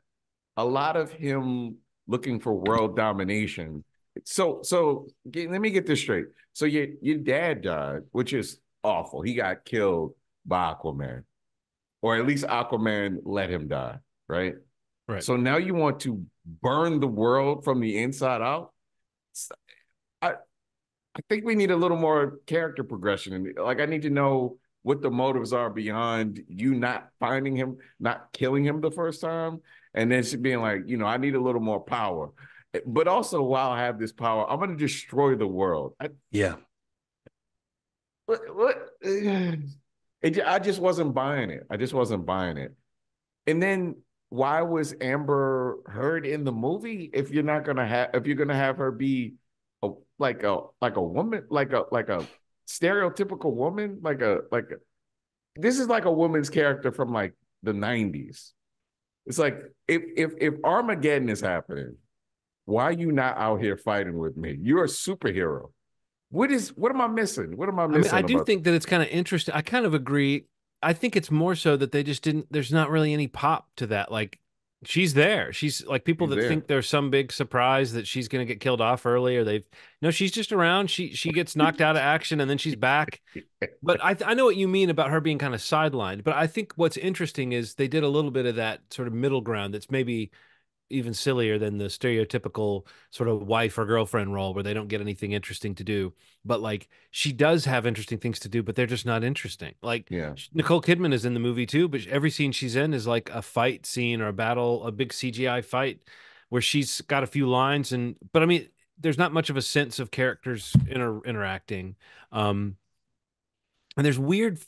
A lot of him looking for world domination. So let me get this straight. So your dad died, which is awful. He got killed by Aquaman, or at least Aquaman let him die, right? Right. So now you want to burn the world from the inside out? I think we need a little more character progression. Like, I need to know what the motives are beyond you not finding him, not killing him the first time. And then she being like, you know, I need a little more power. But also, while I have this power, I'm going to destroy the world. I just wasn't buying it. And then why was Amber Heard in the movie if you're not going to have, if you're going to have her be like a woman, like a stereotypical woman, like a, this is like a woman's character from like the 90s. It's like, if Armageddon is happening, why are you not out here fighting with me? You're a superhero. What am I missing? I do think that it's kind of interesting. I kind of agree. I think it's more so that they just didn't, there's not really any pop to that. Like, she's there. She's like, people that think there's some big surprise that she's going to get killed off early, or no, she's just around. She gets knocked out of action and then she's back. But I know what you mean about her being kind of sidelined, but I think what's interesting is they did a little bit of that sort of middle ground. That's maybe even sillier than the stereotypical sort of wife or girlfriend role where they don't get anything interesting to do, but like she does have interesting things to do, but they're just not interesting. Like Nicole Kidman is in the movie too, but every scene she's in is like a fight scene or a battle, a big CGI fight where she's got a few lines. But I mean, there's not much of a sense of characters interacting. And there's weird,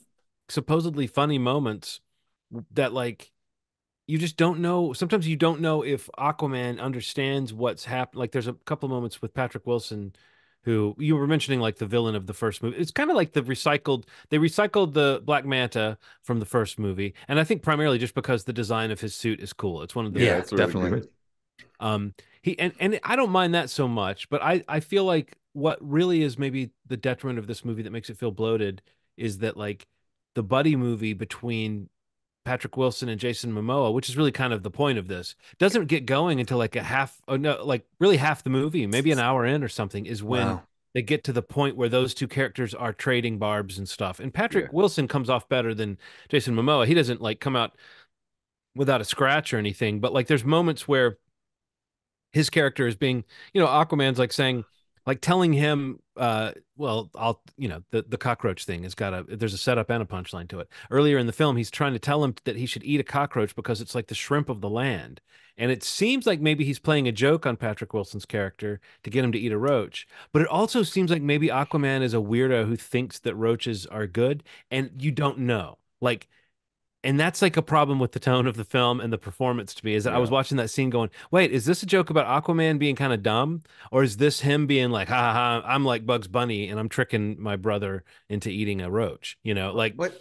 supposedly funny moments that like, you just don't know. Sometimes you don't know if Aquaman understands what's happened. Like there's a couple of moments with Patrick Wilson, who you were mentioning, like the villain of the first movie. It's kind of like they recycled the Black Manta from the first movie. And I think primarily just because the design of his suit is cool. It's one of the, it's definitely really he, and I don't mind that so much, but I feel like what really is maybe the detriment of this movie that makes it feel bloated is that like the buddy movie between Patrick Wilson and Jason Momoa, which is really kind of the point of this, doesn't get going until like half the movie, maybe an hour in or something, is when they get to the point where those two characters are trading barbs and stuff. And Patrick Wilson comes off better than Jason Momoa. He doesn't like come out without a scratch or anything, but like there's moments where his character is being, you know, Aquaman's like saying, like telling him, well, I'll, you know, the cockroach thing has got there's a setup and a punchline to it. Earlier in the film, he's trying to tell him that he should eat a cockroach because it's like the shrimp of the land. And it seems like maybe he's playing a joke on Patrick Wilson's character to get him to eat a roach. But it also seems like maybe Aquaman is a weirdo who thinks that roaches are good. And you don't know, like And that's like a problem with the tone of the film and the performance to me, is that I was watching that scene going, wait, is this a joke about Aquaman being kind of dumb? Or is this him being like, ha ha, ha, I'm like Bugs Bunny and I'm tricking my brother into eating a roach, you know, like, but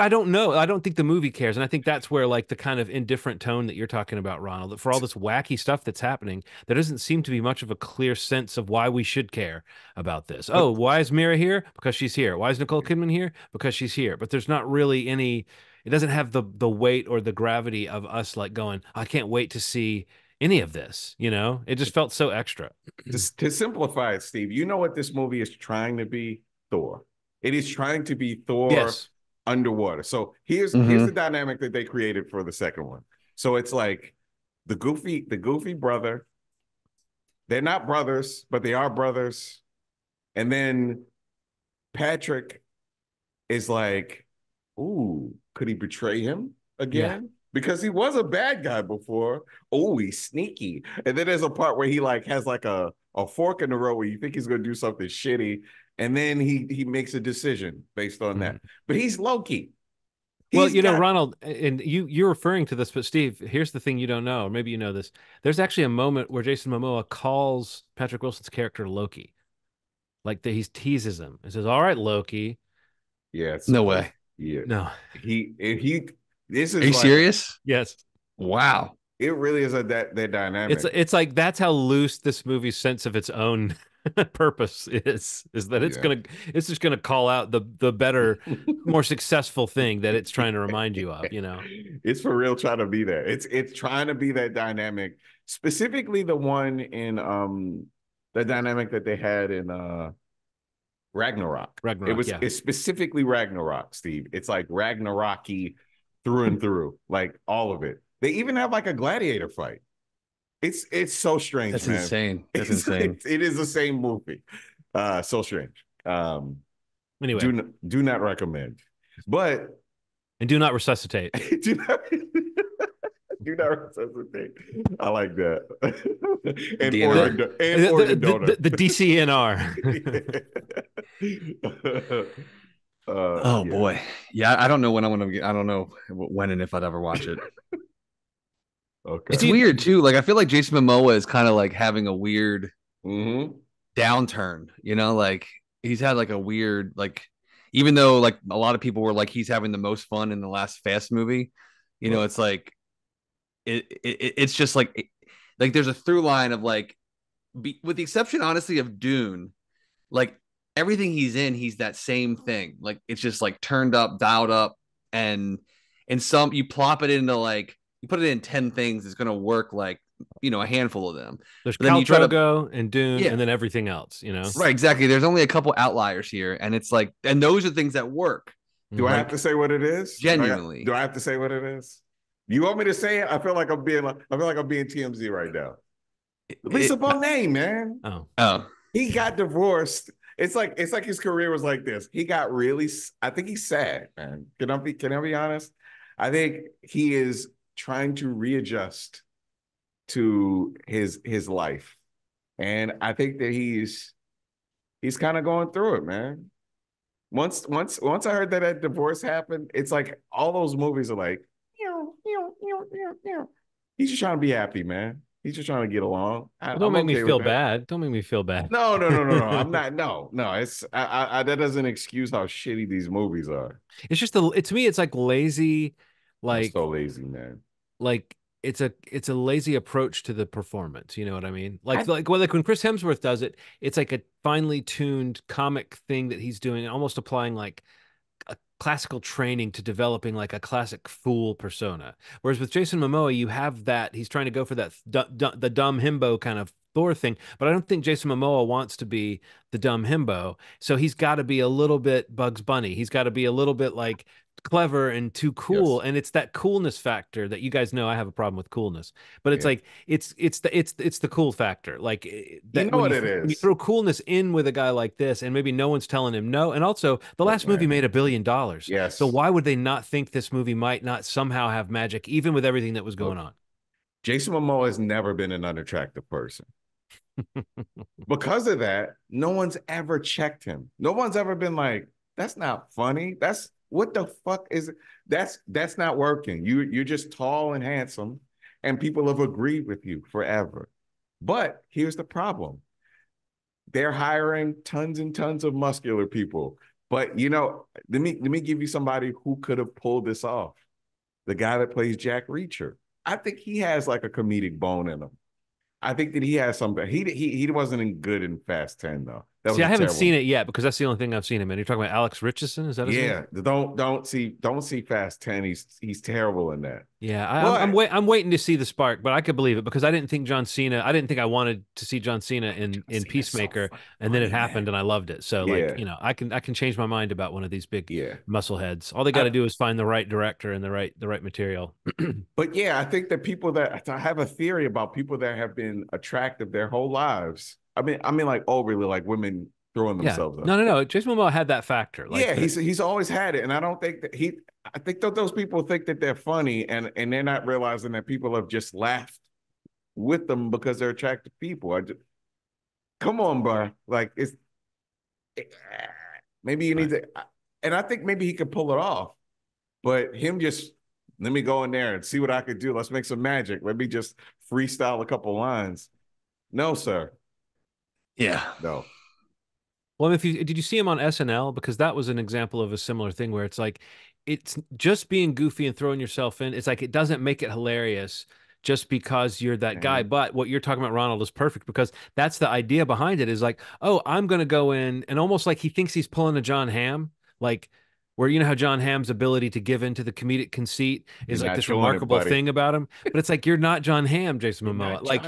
I don't know. I don't think the movie cares. And I think that's where like the kind of indifferent tone that you're talking about, Ronald, that for all this wacky stuff that's happening, there doesn't seem to be much of a clear sense of why we should care about this. Oh, why is Mira here? Because she's here. Why is Nicole Kidman here? Because she's here. But there's not really any... It doesn't have the weight or the gravity of us like going, I can't wait to see any of this. You know, it just felt so extra. To simplify it, Steve, you know what this movie is trying to be? Thor. It is trying to be Thor underwater. So here's the dynamic that they created for the second one. So it's like the goofy brother. They're not brothers, but they are brothers. And then Patrick is like, ooh, could he betray him again? Yeah. Because he was a bad guy before. Oh, he's sneaky. And then there's a part where he like has like a fork in the road where you think he's going to do something shitty. And then he makes a decision based on that. But he's low-key. Well, you know, Ronald, and you're referring to this, but Steve, here's the thing you don't know, or maybe you know this. There's actually a moment where Jason Momoa calls Patrick Wilson's character Loki. Like that, he teases him and says, all right, Loki. Yeah. No way. Yeah, no, this is Are you like, serious? Yes. Wow. It really is that dynamic. It's like that's how loose this movie's sense of its own purpose is that it's just gonna call out the better, more successful thing that it's trying to remind you of, you know. It's for real trying to be that. It's trying to be that dynamic, specifically the one in the dynamic that they had in Ragnarok. It's specifically Ragnarok, Steve. It's like Ragnarok-y through and through, like all of it. They even have like a gladiator fight. It's so strange. That's man. Insane. That's insane. It is the same movie. So strange. Anyway, do not recommend. But and do not resuscitate. Do not resuscitate. I like that. And organ donor. The DCNR. Boy. Yeah, I don't know when I don't know when and if I'd ever watch it. Okay. It's weird too. Like I feel like Jason Momoa is kind of like having a weird downturn, you know, like he's had like a weird, like even though like a lot of people were like he's having the most fun in the last Fast movie, you know, it's like it's just like there's a through line of like, with the exception honestly of Dune, like everything he's in, he's that same thing. Like it's just like turned up, dialed up, and some you plop it into like you put it in 10 things, it's gonna work like you know a handful of them. There's Caltrogo and Dune and then everything else, you know. Right, exactly. There's only a couple outliers here, and it's like and those are things that work. Do I have to say what it is? Genuinely, do I have to say what it is? You want me to say it? I feel like I'm being TMZ right now. Lisa Bonet, man. Oh, he got divorced. It's like his career was like this. He got really. I think he's sad, man. Can I be honest? I think he is trying to readjust to his life, and I think that he's kind of going through it, man. Once I heard that divorce happened, it's like all those movies are like. He's just trying to be happy, man. He's just trying to get along. Don't make me feel bad. No. I'm not. No. It's that doesn't excuse how shitty these movies are. It's just to me, it's like lazy, like I'm so lazy, man. Like it's a lazy approach to the performance. You know what I mean? Like when Chris Hemsworth does it, it's like a finely tuned comic thing that he's doing, and almost applying like a classical training to developing like a classic fool persona. Whereas with Jason Momoa, you have that he's trying to go for that the dumb himbo kind of Thor thing, but I don't think Jason Momoa wants to be the dumb himbo. So he's got to be a little bit Bugs Bunny. He's got to be a little bit like clever and too cool. Yes. And it's that coolness factor that you guys know I have a problem with coolness, but it's like it's the cool factor. Like that, you know what it is. You throw coolness in with a guy like this, and maybe no one's telling him no. And also, the last movie made $1 billion. Yes. So why would they not think this movie might not somehow have magic, even with everything that was going on? Jason Momoa has never been an unattractive person. Because of that, no one's ever checked him. No one's ever been like, that's not funny. That's What the fuck is it? That's not working. You're just tall and handsome, and people have agreed with you forever. But here's the problem. They're hiring tons and tons of muscular people. But, you know, let me give you somebody who could have pulled this off. The guy that plays Jack Reacher. I think he has like a comedic bone in him. I think that he has something. He wasn't good in Fast 10 though. See, I haven't seen it yet because that's the only thing I've seen him in. You're talking about Alex Richardson, is that his name? Yeah, don't see Fast 10. He's terrible in that. Yeah, I'm waiting to see the spark, but I could believe it because I didn't think John Cena. I didn't think I wanted to see John Cena in Peacemaker, so and then it happened, and I loved it. So like you know, I can change my mind about one of these big muscle heads. All they got to do is find the right director and the right material. But yeah, I think that I have a theory about people that have been attractive their whole lives. I mean, like overly, like women throwing themselves up. No. Jason Momoa had that factor. Like he's always had it, and I don't think that he. I think that those people think that they're funny, and they're not realizing that people have just laughed with them because they're attractive people. Come on, bro. Like maybe you need to, and I think maybe he could pull it off, but him just let me go in there and see what I could do. Let's make some magic. Let me just freestyle a couple lines. No, sir. Yeah. No. Well, if you did you see him on SNL? Because that was an example of a similar thing where it's like it's just being goofy and throwing yourself in. It's like it doesn't make it hilarious just because you're that guy. But what you're talking about, Ronald, is perfect because that's the idea behind it is like, oh, I'm going to go in and almost like he thinks he's pulling a John Hamm, like where you know how John Hamm's ability to give into the comedic conceit is like this remarkable thing about him. But it's like you're not John Hamm, Jason Momoa. Like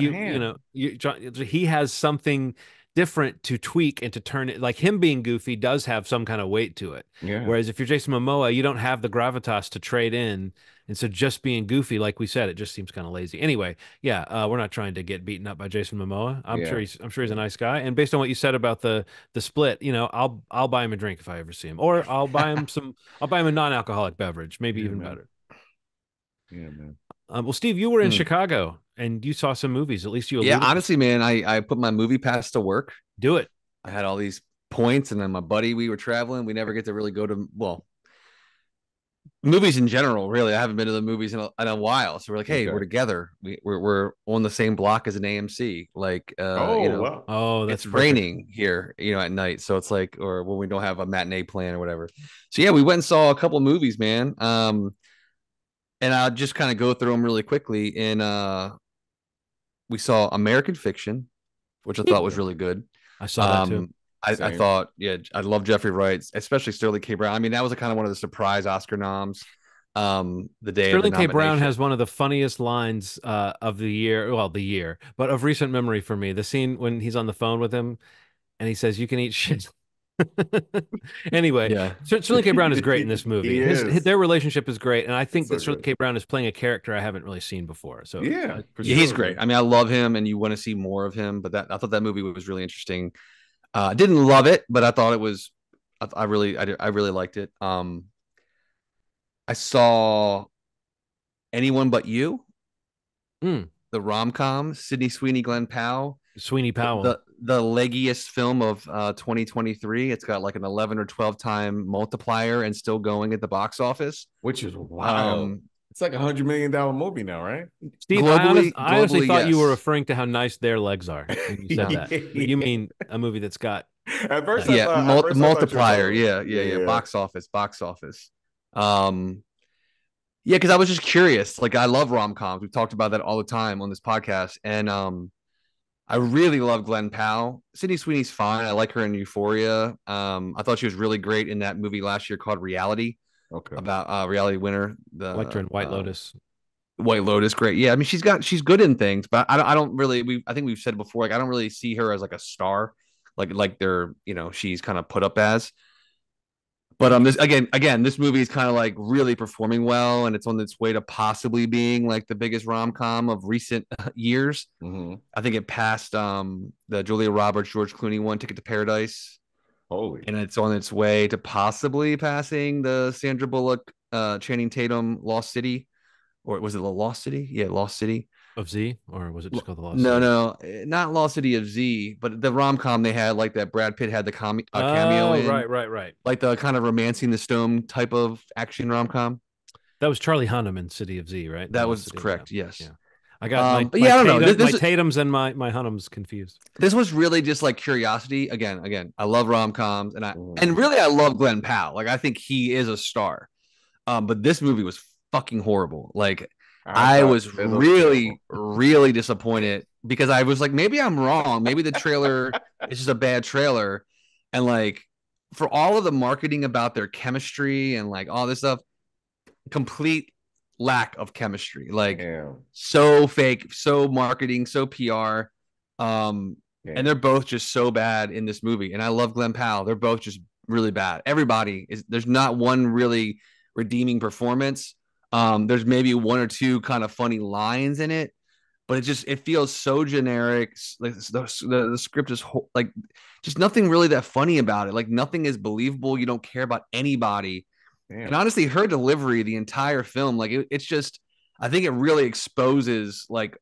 he has something different to tweak and to turn it, like him being goofy does have some kind of weight to it. Yeah. Whereas if you're Jason Momoa, you don't have the gravitas to trade in. And so just being goofy, like we said, it just seems kind of lazy. Anyway, yeah, we're not trying to get beaten up by Jason Momoa. I'm sure he's a nice guy. And based on what you said about the split, you know, I'll buy him a drink if I ever see him, or I'll buy him a non-alcoholic beverage, maybe even better. Yeah, man. Well, Steve, you were in Chicago. And you saw some movies, at least you. Yeah, honestly, man, I put my movie pass to work. Do it. I had all these points, and then my buddy, we were traveling. We never get to really go to movies in general. Really, I haven't been to the movies in a while. So we're like, hey, we're together. We're on the same block as an AMC. Like, it's perfect. Raining here, you know, at night. So it's like, or when we don't have a matinee plan or whatever. So yeah, we went and saw a couple movies, man. And I'll just kind of go through them really quickly. And we saw American Fiction, which I thought was really good. I saw that too. I thought, I love Jeffrey Wright, especially Sterling K. Brown. I mean, that was kind of one of the surprise Oscar noms. The day Sterling K. Brown has one of the funniest lines of the year, but of recent memory for me. The scene when he's on the phone with him, and he says, "You can eat shit." Anyway, Sterling K. Brown is great in this movie. Their relationship is great, and I think that Sterling K. Brown is playing a character I haven't really seen before. So he's great. I mean, I love him, and you want to see more of him. But I thought that movie was really interesting. I didn't love it, but I thought it was. I really liked it. I saw Anyone But You, the rom-com, Sydney Sweeney, Glenn Powell. Sweeney Powell, the leggiest film of 2023. It's got like an 11 or 12 time multiplier and still going at the box office, which is wild. It's like $100 million movie now, right? Steve, I honestly thought you were referring to how nice their legs are when you said that. You mean a movie that's got multiplier? Box office. Yeah, because I was just curious. Like, I love rom coms. We've talked about that all the time on this podcast, and I really love Glenn Powell. Sydney Sweeney's fine. I like her in Euphoria. I thought she was really great in that movie last year called Reality. Okay. About reality winner. Electra and White Lotus. White Lotus, great. Yeah, I mean, she's good in things, but I think we've said before, like, I don't really see her as like a star, like they're, you know, she's kind of put up as. But this movie is kind of like really performing well, and it's on its way to possibly being like the biggest rom-com of recent years. Mm-hmm. I think it passed the Julia Roberts, George Clooney one, Ticket to Paradise. Holy! And it's on its way to possibly passing the Sandra Bullock, Channing Tatum, Lost City, or was it the Lost City? Yeah, Lost City. of Z, or was it just called The Lost City? No, not Lost City of Z, but the rom-com they had, like that Brad Pitt had the cameo in. Right. Like the kind of Romancing the Stone type of action rom-com. That was Charlie Hunnam in City of Z, right? That was correct, yes. Yeah. I got my Tatums and my Hunnams confused. This was really just like curiosity. Again, I love rom-coms, and I love Glenn Powell. Like, I think he is a star. But this movie was fucking horrible. Like, I was really, really disappointed because I was like, maybe I'm wrong. Maybe the trailer is just a bad trailer. And like, for all of the marketing about their chemistry and like all this stuff, complete lack of chemistry. Like, damn. So fake, so marketing, so PR. And they're both just so bad in this movie. And I love Glenn Powell. They're both just really bad. There's not one really redeeming performance. There's maybe one or two kind of funny lines in it, but it feels so generic. Like the script is like just nothing really that funny about it. Like nothing is believable. You don't care about anybody. Damn. And honestly, her delivery the entire film, like it's just, I think it really exposes like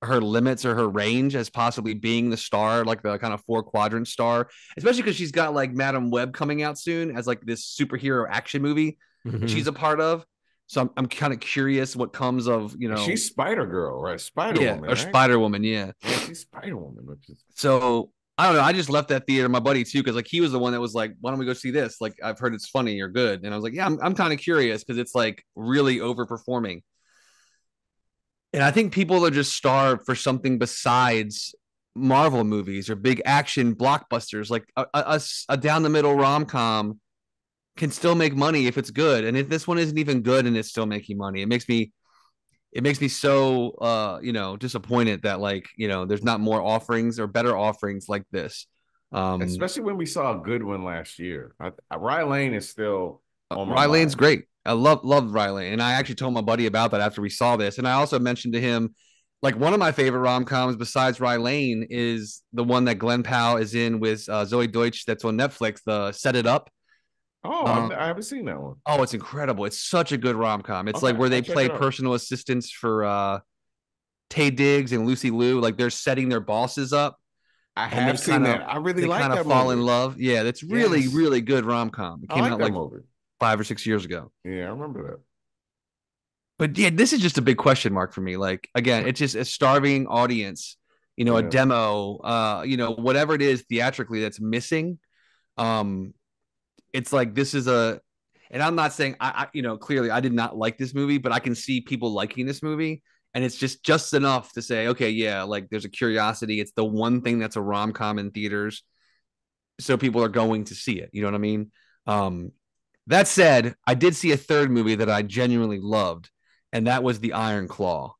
her limits or her range as possibly being the star, like the kind of 4-quadrant star, especially because she's got like Madame Web coming out soon as like this superhero action movie that she's a part of. So I'm kind of curious what comes of, you know, she's Spider-Girl, right? Spider-Woman, or Spider-Woman, yeah, she's Spider-Woman. So I don't know. I just left that theater. My buddy too, because like he was the one that was like, "Why don't we go see this? Like I've heard it's funny or good." And I was like, "Yeah, I'm kind of curious because it's like really overperforming." And I think people are just starved for something besides Marvel movies or big action blockbusters. Like a down the middle rom-com can still make money if it's good, and if this one isn't even good and it's still making money, it makes me so disappointed that like, you know, there's not more offerings or better offerings like this. Especially when we saw a good one last year. Rye Lane is still on my mind. Rye Lane's great. I love Rye Lane, and I actually told my buddy about that after we saw this, and I also mentioned to him like one of my favorite rom-coms besides Rye Lane is the one that Glenn Powell is in with Zoe Deutsch that's on Netflix, the Set It Up. Oh, I haven't seen that one. Oh, it's incredible. It's such a good rom-com. It's like where they play personal assistants for Taye Diggs and Lucy Liu. Like they're setting their bosses up. I have seen that. I really like that movie. Kind of fall in love. Yeah, that's really, really good rom-com. It came out like 5 or 6 years ago. Yeah, I remember that. But yeah, this is just a big question mark for me. Like, again, it's just a starving audience, you know, a demo, whatever it is theatrically that's missing. It's like this is and I'm not saying I clearly I did not like this movie, but I can see people liking this movie, and it's just enough to say, okay, yeah, like there's a curiosity. It's the one thing that's a rom-com in theaters, so people are going to see it. You know what I mean? That said, I did see a third movie that I genuinely loved, and that was The Iron Claw.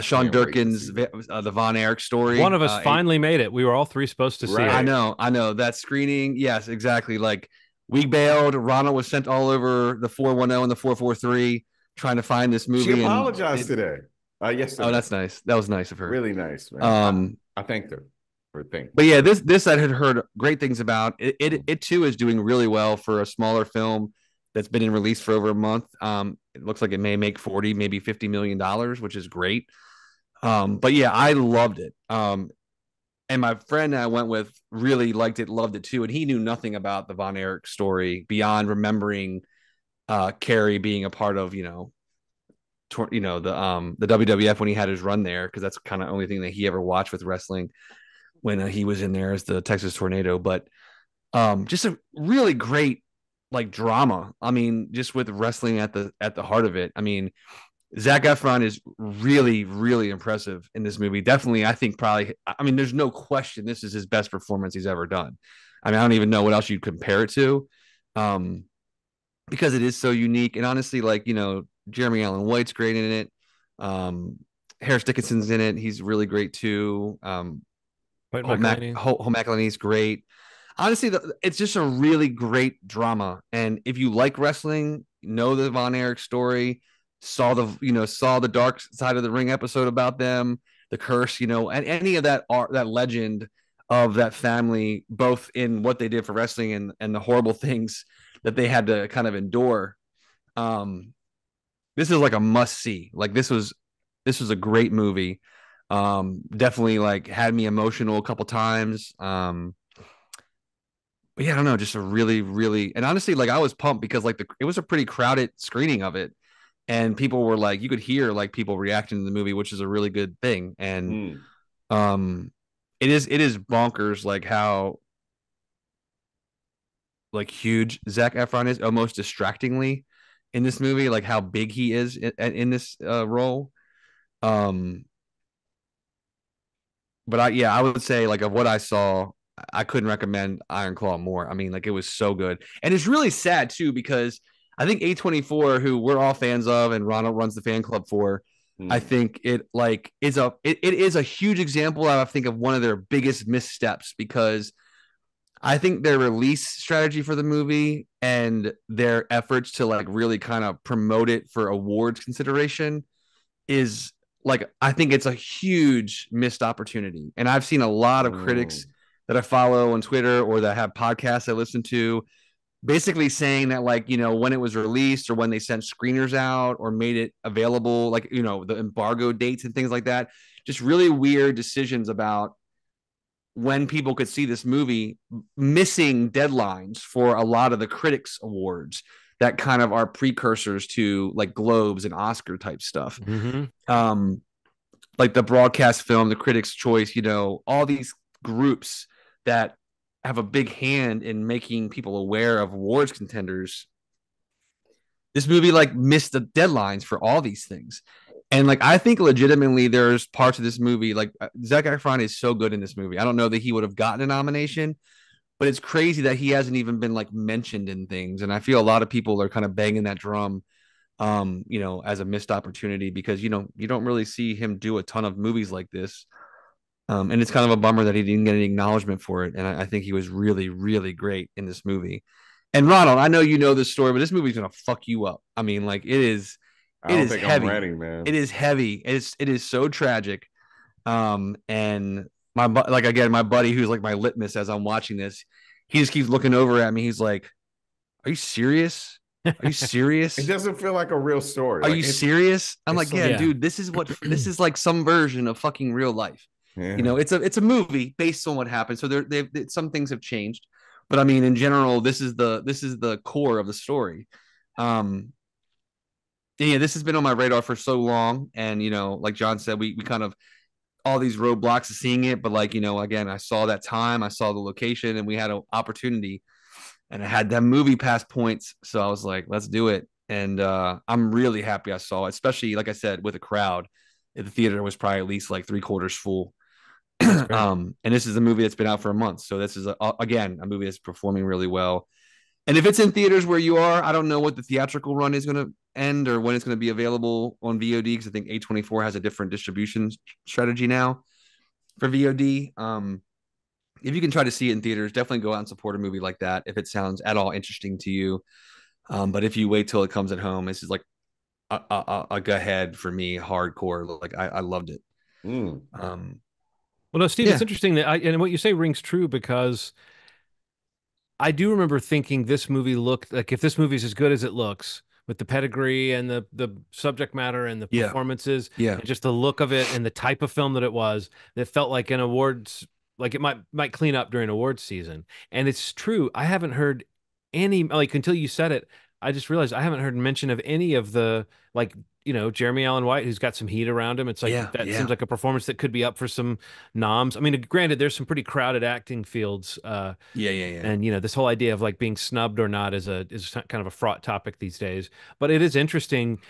Sean Durkin's the Von Erich story. One of us finally made it. We were all three supposed to see it. I know that screening. Yes, exactly. Like we bailed. Ronald was sent all over the 410 and the 443 trying to find this movie. She apologized today. Yesterday. Oh, that's nice. That was nice of her. Really nice, man. I thanked her for things. But yeah, this I had heard great things about. It too is doing really well for a smaller film that's been in release for over a month. It looks like it may make $40, maybe $50 million, which is great. But yeah, I loved it. And my friend I went with really liked it, loved it too. And he knew nothing about the Von Erich story beyond remembering Carrie being a part of, the WWF when he had his run there, because that's kind of the only thing that he ever watched with wrestling when he was in there as the Texas Tornado. But just a really great, like drama. I mean, just with wrestling at the heart of it. I mean, Zac Efron is really, really impressive in this movie. Definitely, I think probably. I mean, there's no question this is his best performance he's ever done. I mean, I don't even know what else you'd compare it to, because it is so unique. And honestly, like, you know, Jeremy Allen White's great in it. Harris Dickinson's in it. He's really great too. Holm McElhenney's great. Honestly, it's just a really great drama, and if you like wrestling, know the Von Erich story, saw the Dark Side of the Ring episode about them, the curse, and any of that art, that legend of that family, both in what they did for wrestling and the horrible things that they had to kind of endure. This is like a must see. Like this was This was a great movie. Definitely like had me emotional a couple times. But yeah, I don't know, just a really, really, and honestly, like I was pumped because like it was a pretty crowded screening of it, and people were like, you could hear like people reacting to the movie, which is a really good thing. And it is bonkers like how like huge Zac Efron is, almost distractingly, in this movie, like how big he is in this role. But I would say like of what I saw, I couldn't recommend Iron Claw more. I mean, like it was so good. And it's really sad too, because I think A24, who we're all fans of and Ronald runs the fan club for, I think it is a huge example, I think, of one of their biggest missteps, because I think their release strategy for the movie and their efforts to like really kind of promote it for awards consideration is like, I think it's a huge missed opportunity. And I've seen a lot of critics that I follow on Twitter or that have podcasts I listen to basically saying that, like, you know, when it was released or when they sent screeners out or made it available, like, you know, the embargo dates and things like that, just really weird decisions about when people could see this movie, missing deadlines for a lot of the critics awards that kind of are precursors to like Globes and Oscar type stuff. Like the broadcast film, the Critics' Choice, you know, all these groups that have a big hand in making people aware of awards contenders. This movie like missed the deadlines for all these things. And like, I think legitimately there's parts of this movie, like Zac Efron is so good in this movie. I don't know that he would have gotten a nomination, but it's crazy that he hasn't even been like mentioned in things. And I feel a lot of people are kind of banging that drum, you know, as a missed opportunity, because, you know, you don't really see him do a ton of movies like this. And it's kind of a bummer that he didn't get any acknowledgement for it. And I think he was really, really great in this movie. And Ronald, I know you know this story, but this movie's going to fuck you up. I mean, like it is heavy. I'm ready, man. It is heavy. It is so tragic. And my, like, again, my buddy, who's like my litmus as I'm watching this, he just keeps looking over at me. He's like, are you serious? Are you serious? It doesn't feel like a real story. Are you serious? I'm like, yeah, dude, this is like some version of fucking real life. Yeah. You know, it's a movie based on what happened. So some things have changed, but I mean, in general, this is the core of the story. Yeah, this has been on my radar for so long. And, you know, like John said, we kind of all these roadblocks of seeing it. But like, you know, again, I saw that time, I saw the location, and we had an opportunity, and I had that movie pass points. So I was like, let's do it. And I'm really happy I saw it, especially, like I said, with a crowd. The theater was probably at least like 3/4 full. And this is a movie that's been out for a month. So this is, again, a movie that's performing really well. And if it's in theaters where you are, I don't know what the theatrical run is going to end or when it's going to be available on VOD, because I think A24 has a different distribution strategy now for VOD. If you can try to see it in theaters, definitely go out and support a movie like that if it sounds at all interesting to you. But if you wait till it comes at home, this is like a go ahead for me, hardcore. Like I loved it. Well, no, Steve, it's interesting that and what you say rings true, because I do remember thinking this movie looked like, if this movie's as good as it looks, with the pedigree and the subject matter and the performances, and just the look of it and the type of film that it was, that felt like an awards, like it might clean up during awards season. And it's true. I haven't heard any, like, until you said it, I just realized I haven't heard mention of any of the, like, you know, Jeremy Allen White, who's got some heat around him. It's like, that seems like a performance that could be up for some noms. I mean, granted, there's some pretty crowded acting fields. And, you know, this whole idea of like being snubbed or not is kind of a fraught topic these days. But it is interesting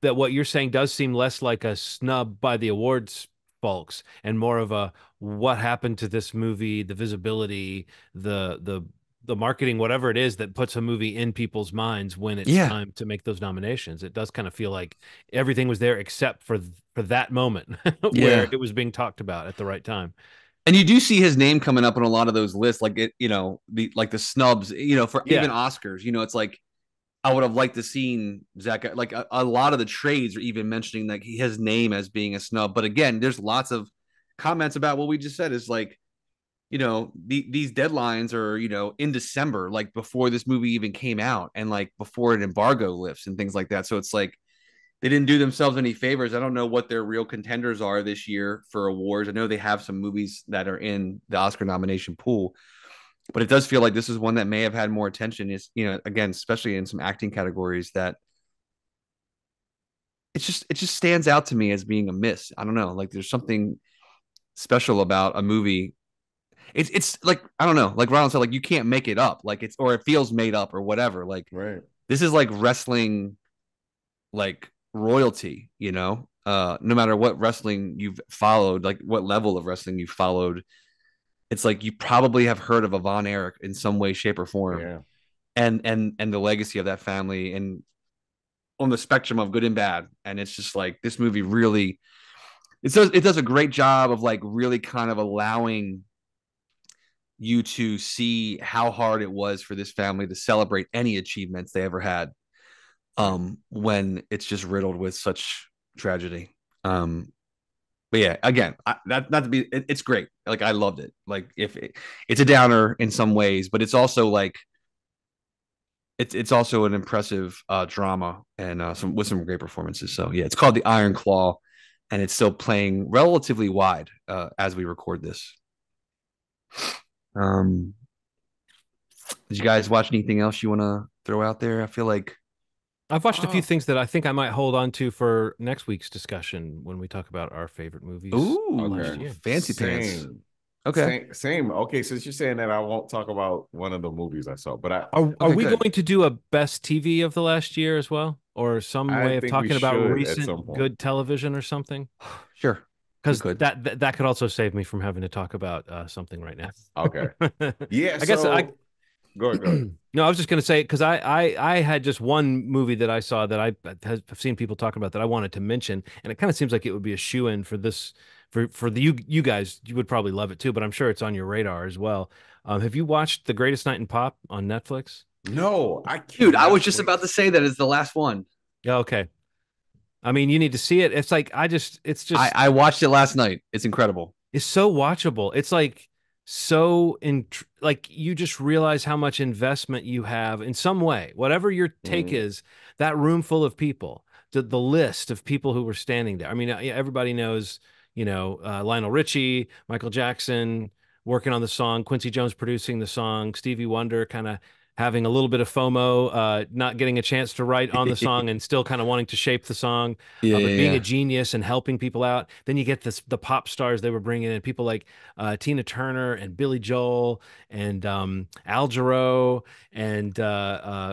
that what you're saying does seem less like a snub by the awards folks and more of a what happened to this movie, the visibility, the marketing, whatever it is that puts a movie in people's minds when it's time to make those nominations. It does kind of feel like everything was there except for that moment where it was being talked about at the right time. And you do see his name coming up on a lot of those lists. Like it, you know, the snubs, you know, for even Oscars, you know, it's like, I would have liked to seen Zac, like a lot of the trades are even mentioning like his name as being a snub. But again, there's lots of comments about what we just said is like, you know, these deadlines are, you know, in December, like before this movie even came out and like before an embargo lifts and things like that. So it's like, they didn't do themselves any favors. I don't know what their real contenders are this year for awards. I know they have some movies that are in the Oscar nomination pool, but it does feel like this is one that may have had more attention. Is, you know, again, especially in some acting categories, that it just stands out to me as being a miss. I don't know. Like, there's something special about a movie. It's like, I don't know, like Ronald said, like, you can't make it up, like it's, or it feels made up or whatever. Like, right. This is like wrestling, like royalty, you know, no matter what wrestling you've followed, like what level of wrestling you followed, it's like, you probably have heard of a Von Erich in some way, shape or form. Yeah. And the legacy of that family, and on the spectrum of good and bad. And it's just like, this movie really, it does a great job of like really kind of allowing you to see how hard it was for this family to celebrate any achievements they ever had, when it's just riddled with such tragedy. But yeah, again, it's great. Like, I loved it. Like, if it's a downer in some ways, but it's also like, it's also an impressive drama, and with some great performances. So yeah, it's called The Iron Claw, and it's still playing relatively wide as we record this. Did you guys watch anything else you want to throw out there? I feel like I've watched a few things that I think I might hold on to for next week's discussion when we talk about our favorite movies. Ooh, okay. Fancy pants. Okay. Same. Okay, since you're saying that, I won't talk about one of the movies I saw. But are we going to do a best TV of the last year as well, or some way of talking about recent good television or something? Sure. Because that could also save me from having to talk about something right now. Okay. Yeah. I guess I go ahead. No, I was just going to say, because I had just one movie that I saw that I've seen people talking about that I wanted to mention, and it kind of seems like it would be a shoo-in for this for you guys. You would probably love it too, but I'm sure it's on your radar as well. Have you watched The Greatest Night in Pop on Netflix? No, I can't. Dude, I was just about to say that is the last one. Yeah. Okay. I mean, you need to see it. It's like, I watched it last night. It's incredible. It's so watchable. It's like you just realize how much investment you have in some way, whatever your take is. That room full of people, the list of people who were standing there. I mean, everybody knows, you know, Lionel Richie, Michael Jackson working on the song, Quincy Jones producing the song, Stevie Wonder kind of having a little bit of FOMO, not getting a chance to write on the song and still kind of wanting to shape the song, but being a genius and helping people out. Then you get the pop stars they were bringing in, people like Tina Turner and Billy Joel and Al Jarreau and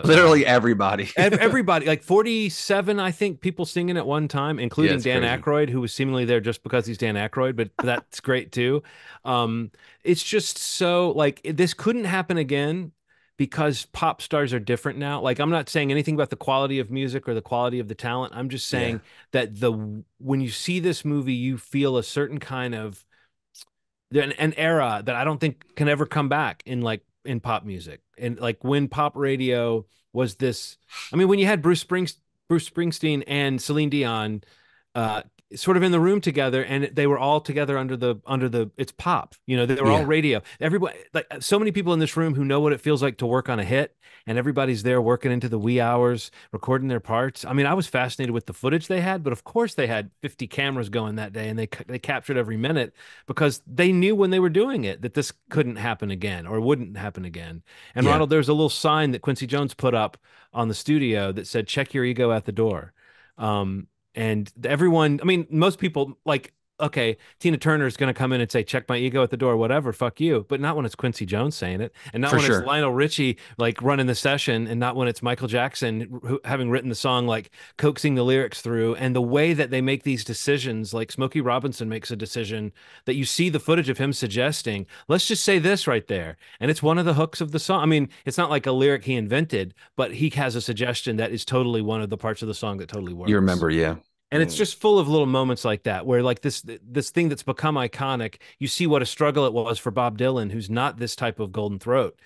literally everybody. Everybody, like 47, I think, people singing at one time, including Dan Aykroyd, who was seemingly there just because he's Dan Aykroyd, but that's great too. It's just so, like, this couldn't happen again, because pop stars are different now. Like, I'm not saying anything about the quality of music or the quality of the talent. I'm just saying that when you see this movie, you feel a certain kind of an era that I don't think can ever come back in pop music. And like, when pop radio was this, I mean, when you had Bruce Springsteen and Celine Dion sort of in the room together, and they were all together under the it's pop, you know, they were all radio. Everybody, like, so many people in this room who know what it feels like to work on a hit, and everybody's there working into the wee hours, recording their parts. I mean, I was fascinated with the footage they had, but of course they had 50 cameras going that day, and they captured every minute because they knew when they were doing it that this couldn't happen again, or wouldn't happen again. And Ronald, there's a little sign that Quincy Jones put up on the studio that said, "Check your ego at the door." And everyone, I mean, most people, like, okay, Tina Turner is going to come in and say, "Check my ego at the door," whatever, fuck you. But not when it's Quincy Jones saying it, and not when it's Lionel Richie, like, running the session, and not when it's Michael Jackson, having written the song, like, coaxing the lyrics through. And the way that they make these decisions, like Smokey Robinson makes a decision that you see the footage of him suggesting, "Let's just say this right there." And it's one of the hooks of the song. I mean, it's not like a lyric he invented, but he has a suggestion that is totally one of the parts of the song that totally works. You remember, And it's just full of little moments like that, where, like, this thing that's become iconic, you see what a struggle it was for Bob Dylan, who's not this type of golden throat,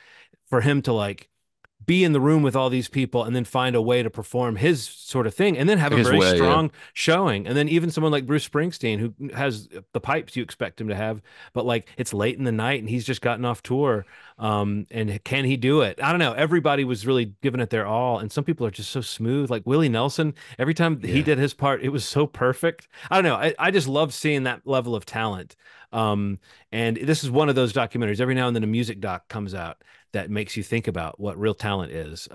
for him to, like, be in the room with all these people and then find a way to perform his sort of thing and then have a very strong showing. And then even someone like Bruce Springsteen, who has the pipes you expect him to have, but like it's late in the night and he's just gotten off tour. And can he do it? I don't know. Everybody was really giving it their all. And some people are just so smooth. Like Willie Nelson, every time he did his part, it was so perfect. I don't know. I just love seeing that level of talent. And this is one of those documentaries. Every now and then a music doc comes out that makes you think about what real talent is.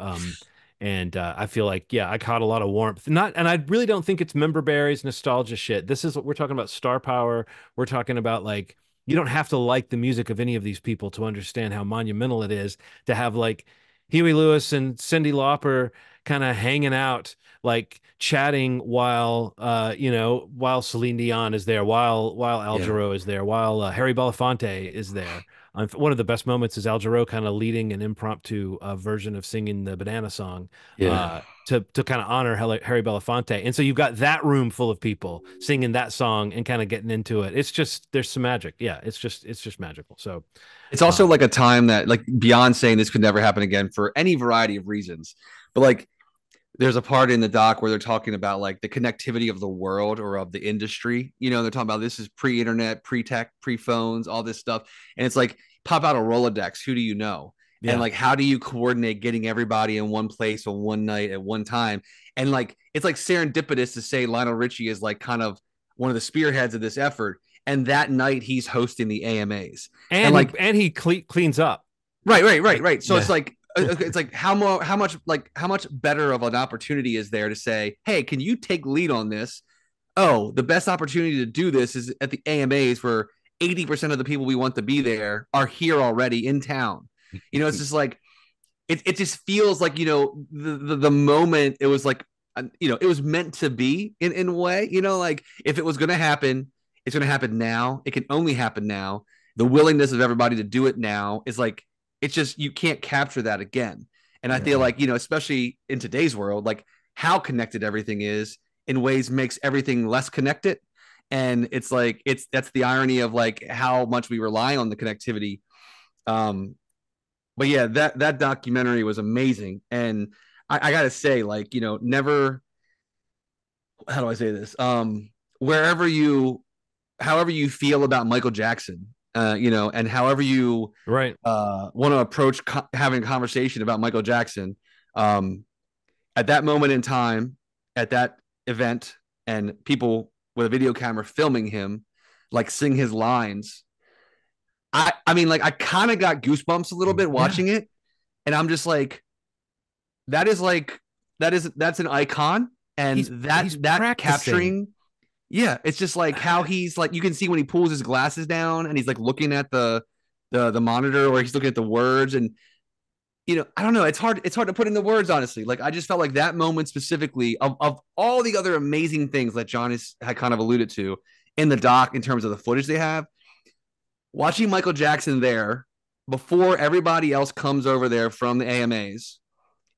And I feel like, yeah, I caught a lot of warmth. And I really don't think it's member berries, nostalgia shit. This is what we're talking about, star power. We're talking about like, you don't have to like the music of any of these people to understand how monumental it is to have like Huey Lewis and Cyndi Lauper kind of hanging out, like chatting while, while Celine Dion is there, while Al Jarreau is there, while Harry Belafonte is there. One of the best moments is Al Jarreau kind of leading an impromptu version of singing the Banana Song to kind of honor Harry Belafonte. And so you've got that room full of people singing that song and kind of getting into it. It's just, there's some magic. Yeah, it's just magical. So it's also like a time that, like, beyond saying this could never happen again for any variety of reasons, but like there's a part in the doc where they're talking about like the connectivity of the world or of the industry. You know, they're talking about this is pre-internet, pre-tech, pre-phones, all this stuff. And it's like, pop out a Rolodex. Who do you know? Yeah. And like, how do you coordinate getting everybody in one place on one night at one time? And like, it's like serendipitous to say Lionel Richie is like kind of one of the spearheads of this effort. And that night he's hosting the AMAs. And he cleans up. Right. So it's like, it's like how much better of an opportunity is there to say, hey, can you take lead on this? Oh, the best opportunity to do this is at the AMAs where 80% of the people we want to be there are here already in town. You know, it's just like, it just feels like, you know, the moment it was like, you know, it was meant to be in a way, you know, like if it was going to happen, it's going to happen now. It can only happen now. The willingness of everybody to do it now is like, it's just, you can't capture that again. And I feel like, you know, especially in today's world, like how connected everything is in ways makes everything less connected. And it's like, that's the irony of like how much we rely on the connectivity. But yeah, that documentary was amazing. And I gotta say, like, you know, never, how do I say this? However you feel about Michael Jackson, you know, and however you want to approach having a conversation about Michael Jackson, at that moment in time, at that event, and people with a video camera filming him, like sing his lines. I mean, like I kind of got goosebumps a little bit watching it, and I'm just like, that's an icon, and he's capturing. Yeah, it's just like how he's like, you can see when he pulls his glasses down and he's like looking at the monitor, or he's looking at the words, and you know, I don't know, it's hard to put in the words, honestly. Like I just felt like that moment specifically of all the other amazing things that John had kind of alluded to in the doc in terms of the footage they have, watching Michael Jackson there before everybody else comes over there from the AMAs,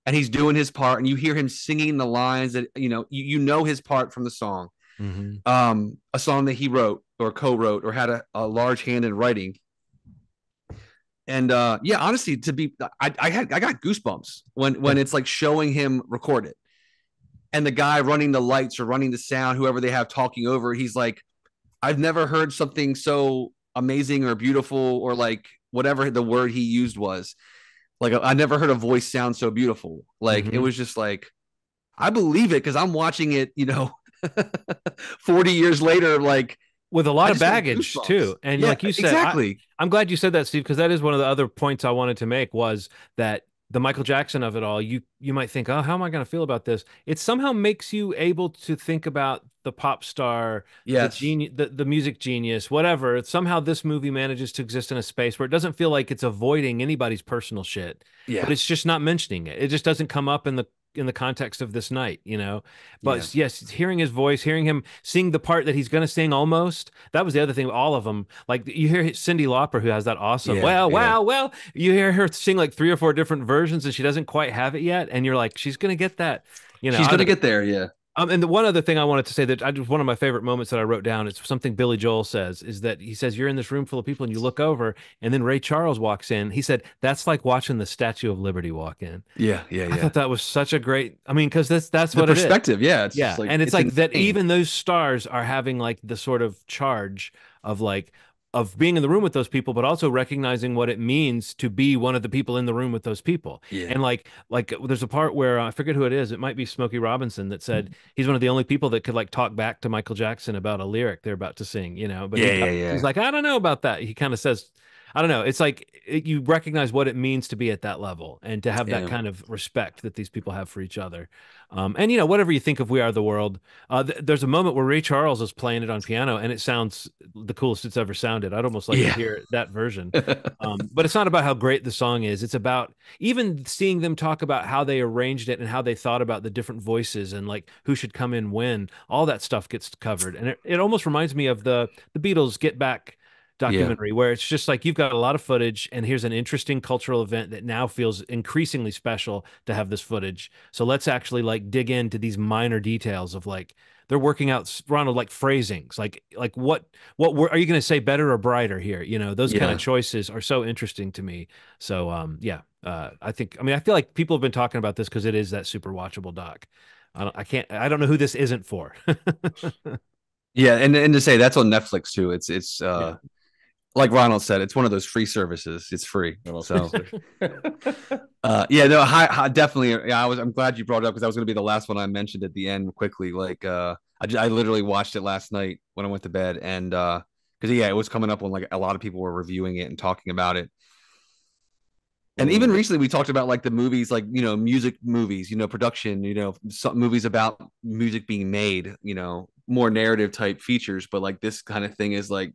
and he's doing his part and you hear him singing the lines that you know his part from the song. Mm-hmm. A song that he wrote or co-wrote or had a large hand in writing. And yeah, honestly, I got goosebumps when it's like showing him record it, and the guy running the lights or running the sound, whoever they have talking over, he's like, I've never heard something so amazing or beautiful, or like whatever the word he used was, like, I never heard a voice sound so beautiful. Like mm-hmm. It was just like, I believe it because I'm watching it, you know, 40 years later, like with a lot of baggage too. And yeah, like you said, exactly. I'm glad you said that, Steve, because that is one of the other points I wanted to make, was that the Michael Jackson of it all, you might think, oh, how am I going to feel about this? It somehow makes you able to think about the pop star, the genius, the music genius, whatever. Somehow this movie manages to exist in a space where it doesn't feel like it's avoiding anybody's personal shit, but it's just not mentioning it. It just doesn't come up in the context of this night, you know, but yes, hearing his voice, hearing him sing the part that he's going to sing almost. That was the other thing. All of them. Like you hear Cyndi Lauper, who has that awesome, well, you hear her sing like 3 or 4 different versions and she doesn't quite have it yet. And you're like, she's going to get that, you know, she's going to get there. Yeah. And the one other thing I wanted to say that I just, one of my favorite moments that I wrote down, it's something Billy Joel says, is that he says, you're in this room full of people and you look over and then Ray Charles walks in. He said, that's like watching the Statue of Liberty walk in. Yeah. I thought that was such a great, I mean, cause that's what perspective. It is. Yeah. It's yeah. Like, and it's like insane. That even those stars are having like the sort of charge of like, of being in the room with those people, but also recognizing what it means to be one of the people in the room with those people. Yeah. And like there's a part where I forget who it is. It might be Smokey Robinson that said he's one of the only people that could like talk back to Michael Jackson about a lyric they're about to sing, you know, but he's like, I don't know about that. He kind of says, I don't know. It's like you recognize what it means to be at that level and to have that kind of respect that these people have for each other. And, you know, whatever you think of We Are the World, there's a moment where Ray Charles is playing it on piano and it sounds the coolest it's ever sounded. I'd almost like to hear that version. But it's not about how great the song is. It's about even seeing them talk about how they arranged it and how they thought about the different voices and like who should come in when. All that stuff gets covered. And it almost reminds me of the Beatles Get Back documentary where it's just like you've got a lot of footage and here's an interesting cultural event that now feels increasingly special to have this footage, so let's actually like dig into these minor details of like they're working out, Ronald, like phrasings, like what were, are you going to say better or brighter here, you know, those kind of choices are so interesting to me. So I feel like people have been talking about this because it is that super watchable doc. I don't know who this isn't for. and to say that's on Netflix too, it's like Ronald said, it's one of those free services. It's free. So, definitely. I'm glad you brought it up because that was going to be the last one I mentioned at the end quickly. Like, I literally watched it last night when I went to bed, and because it was coming up when like a lot of people were reviewing it and talking about it. And even recently, we talked about like the movies, like, you know, music movies, you know, production, you know, some movies about music being made, you know, more narrative type features. But like this kind of thing is like,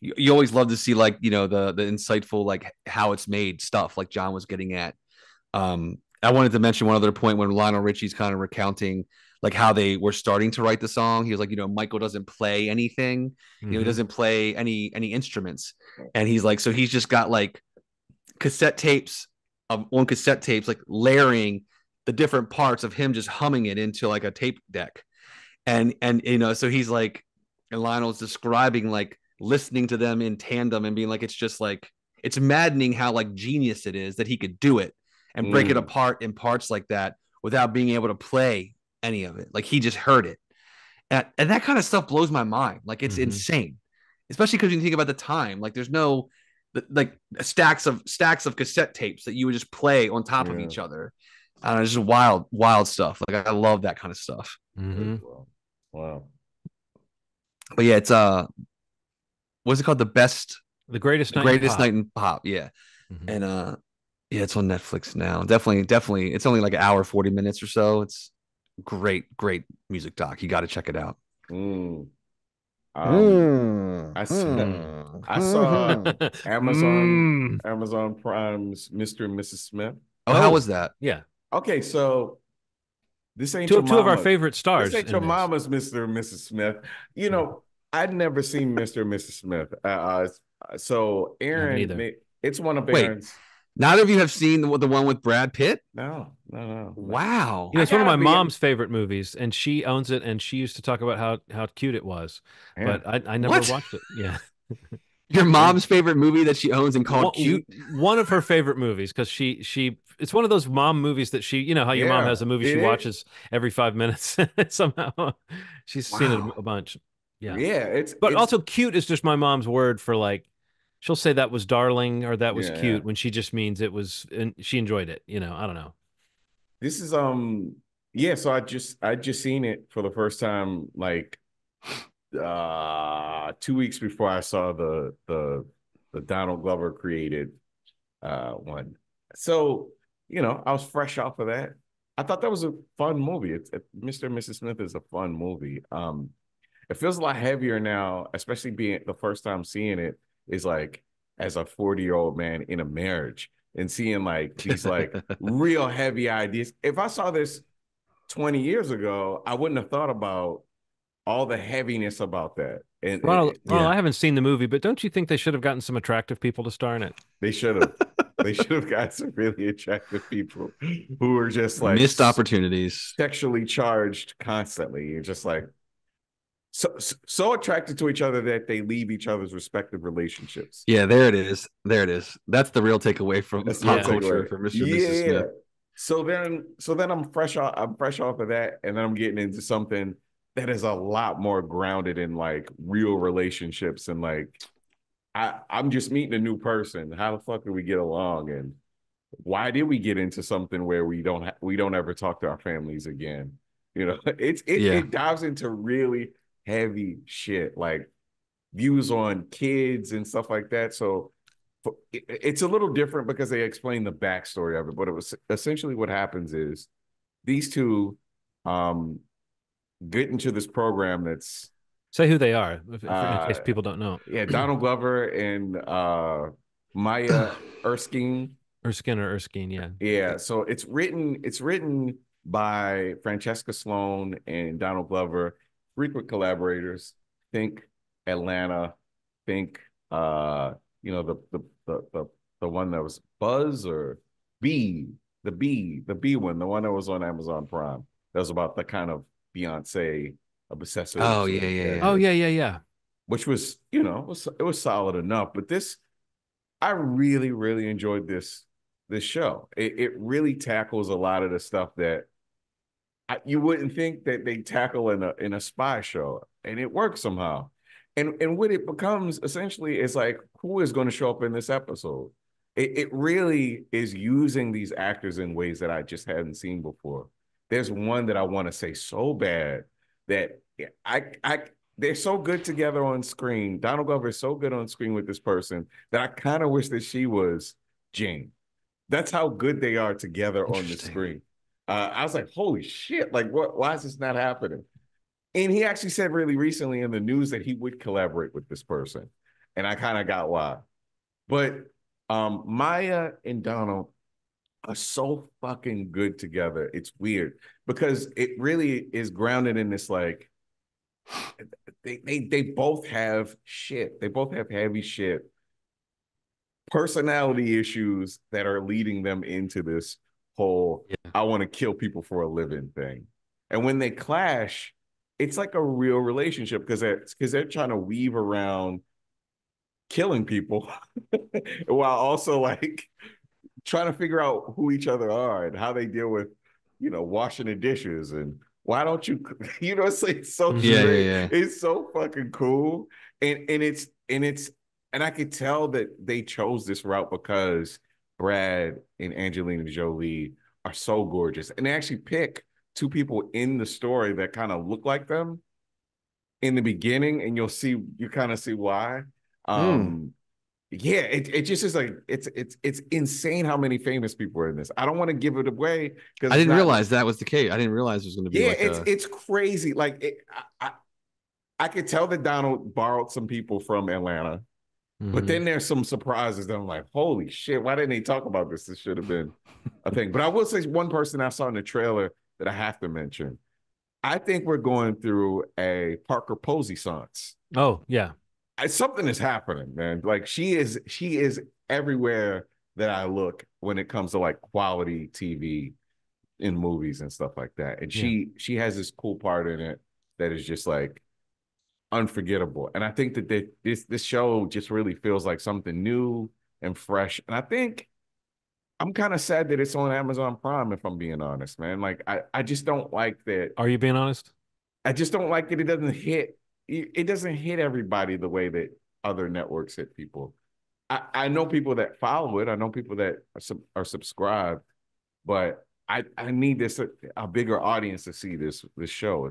you always love to see like, you know, the insightful, like how it's made stuff like John was getting at. I wanted to mention one other point when Lionel Richie's kind of recounting like how they were starting to write the song. He was like, you know, Michael doesn't play anything, you know, he doesn't play any instruments. And he's like, so he's just got like cassette tapes, like layering the different parts of him just humming it into like a tape deck. And, you know, so he's like, and Lionel's describing like, listening to them in tandem and being like, it's just like, it's maddening how like genius it is that he could do it and break it apart in parts like that without being able to play any of it. Like he just heard it. And that kind of stuff blows my mind. Like it's insane, especially because you think about the time, like there's no like stacks of cassette tapes that you would just play on top of each other. It's just wild stuff. Like I love that kind of stuff. Wow. But yeah, it's what's it called? The greatest night in pop. Yeah. And it's on Netflix now. Definitely. It's only like an hour, 40 minutes or so. It's great music doc. You got to check it out. I saw Amazon Prime's Mr. and Mrs. Smith. Oh, how was that? Yeah. Okay. So this ain't two of our favorite stars. This ain't your mama's Mr. and Mrs. Smith. You know, I'd never seen Mr. and Mrs. Smith. So Aaron, it's one of Aaron's. Neither of you have seen the one with Brad Pitt? No. Wow. You know, it's one of my mom's favorite movies, and she owns it, and she used to talk about how cute it was. Yeah. But I never watched it. Yeah. Your mom's favorite movie that she owns and called cute? One of her favorite movies, because she it's one of those mom movies that she, you know how your mom has a movie she watches every 5 minutes. Somehow she's seen it a bunch. Yeah, it's also cute is just my mom's word for like, she'll say that was darling or that was cute when she just means it was, and she enjoyed it, you know. I don't know. This is so I just seen it for the first time like 2 weeks before I saw the Donald Glover created one. So, you know, I was fresh off of that. I thought that was a fun movie. Mr. and Mrs. Smith is a fun movie. It feels a lot heavier now, especially being the first time seeing it is like as a 40-year-old man in a marriage and seeing like these like real heavy ideas. If I saw this 20 years ago, I wouldn't have thought about all the heaviness about that. And well, I haven't seen the movie, but don't you think they should have gotten some attractive people to star in it? They should have. They should have got some really attractive people who are just like missed opportunities, sexually charged constantly. You're just like so attracted to each other that they leave each other's respective relationships. Yeah, there it is. There it is. That's the real takeaway from pop culture for Mr. and Mrs. Smith. So then I'm fresh off of that, and then I'm getting into something that is a lot more grounded in like real relationships and like I'm just meeting a new person. How the fuck do we get along? And why did we get into something where we don't ever talk to our families again? You know, it dives into really heavy shit, like views on kids and stuff like that. So it's a little different because they explain the backstory of it, but it was essentially what happens is these two get into this program that's... Say who they are, in case people don't know. Yeah, Donald Glover and Maya Erskine. Erskine, yeah. Yeah, so it's written by Francesca Sloan and Donald Glover, frequent collaborators. Think Atlanta, think, you know, the one that was Buzz or the B one, the one that was on Amazon Prime. That was about the kind of Beyonce obsessive. Oh yeah, yeah, yeah. Oh yeah, yeah, yeah. Which was, you know, it was solid enough. But this, I really, really enjoyed this show. It really tackles a lot of the stuff that you wouldn't think that they tackle in a spy show, and it works somehow. And what it becomes essentially is like, who is going to show up in this episode? It really is using these actors in ways that I just hadn't seen before. There's one that I want to say so bad that they're so good together on screen. Donald Glover is so good on screen with this person that I kind of wish that she was Jane. That's how good they are together on the screen. I was like, holy shit, like why is this not happening? And he actually said really recently in the news that he would collaborate with this person. And I kind of got why. But Maya and Donald are so fucking good together. It's weird because it really is grounded in this, like, they both have shit. They both have heavy shit. Personality issues that are leading them into this whole, I want to kill people for a living thing. And when they clash, it's like a real relationship because they're trying to weave around killing people while also like trying to figure out who each other are and how they deal with, you know, washing the dishes and why don't you know, it's so it's so fucking cool. And I could tell that they chose this route because Brad and Angelina Jolie are so gorgeous, and they actually pick two people in the story that kind of look like them in the beginning, and you kind of see why. Yeah, it just is like it's insane how many famous people are in this. I don't want to give it away because I didn't realize that was the case. I didn't realize it was going to be. Yeah, like it's crazy. Like I could tell that Donald borrowed some people from Atlanta, but then there's some surprises that I'm like, holy shit, why didn't they talk about this? This should have been a thing. But I will say one person I saw in the trailer that I have to mention. I think we're going through a Parker Posey seance. Oh, yeah. Something is happening, man. Like she is everywhere that I look when it comes to like quality TV in movies and stuff like that. And she has this cool part in it that is just like unforgettable. And I think that this show just really feels like something new and fresh. And I think I'm kind of sad that it's on Amazon Prime, if I'm being honest, man. Like, I just don't like that. Are you being honest? I just don't like that it doesn't hit everybody the way that other networks hit people. I know people that follow it. I know people that are subscribed, but I need this a bigger audience to see this show.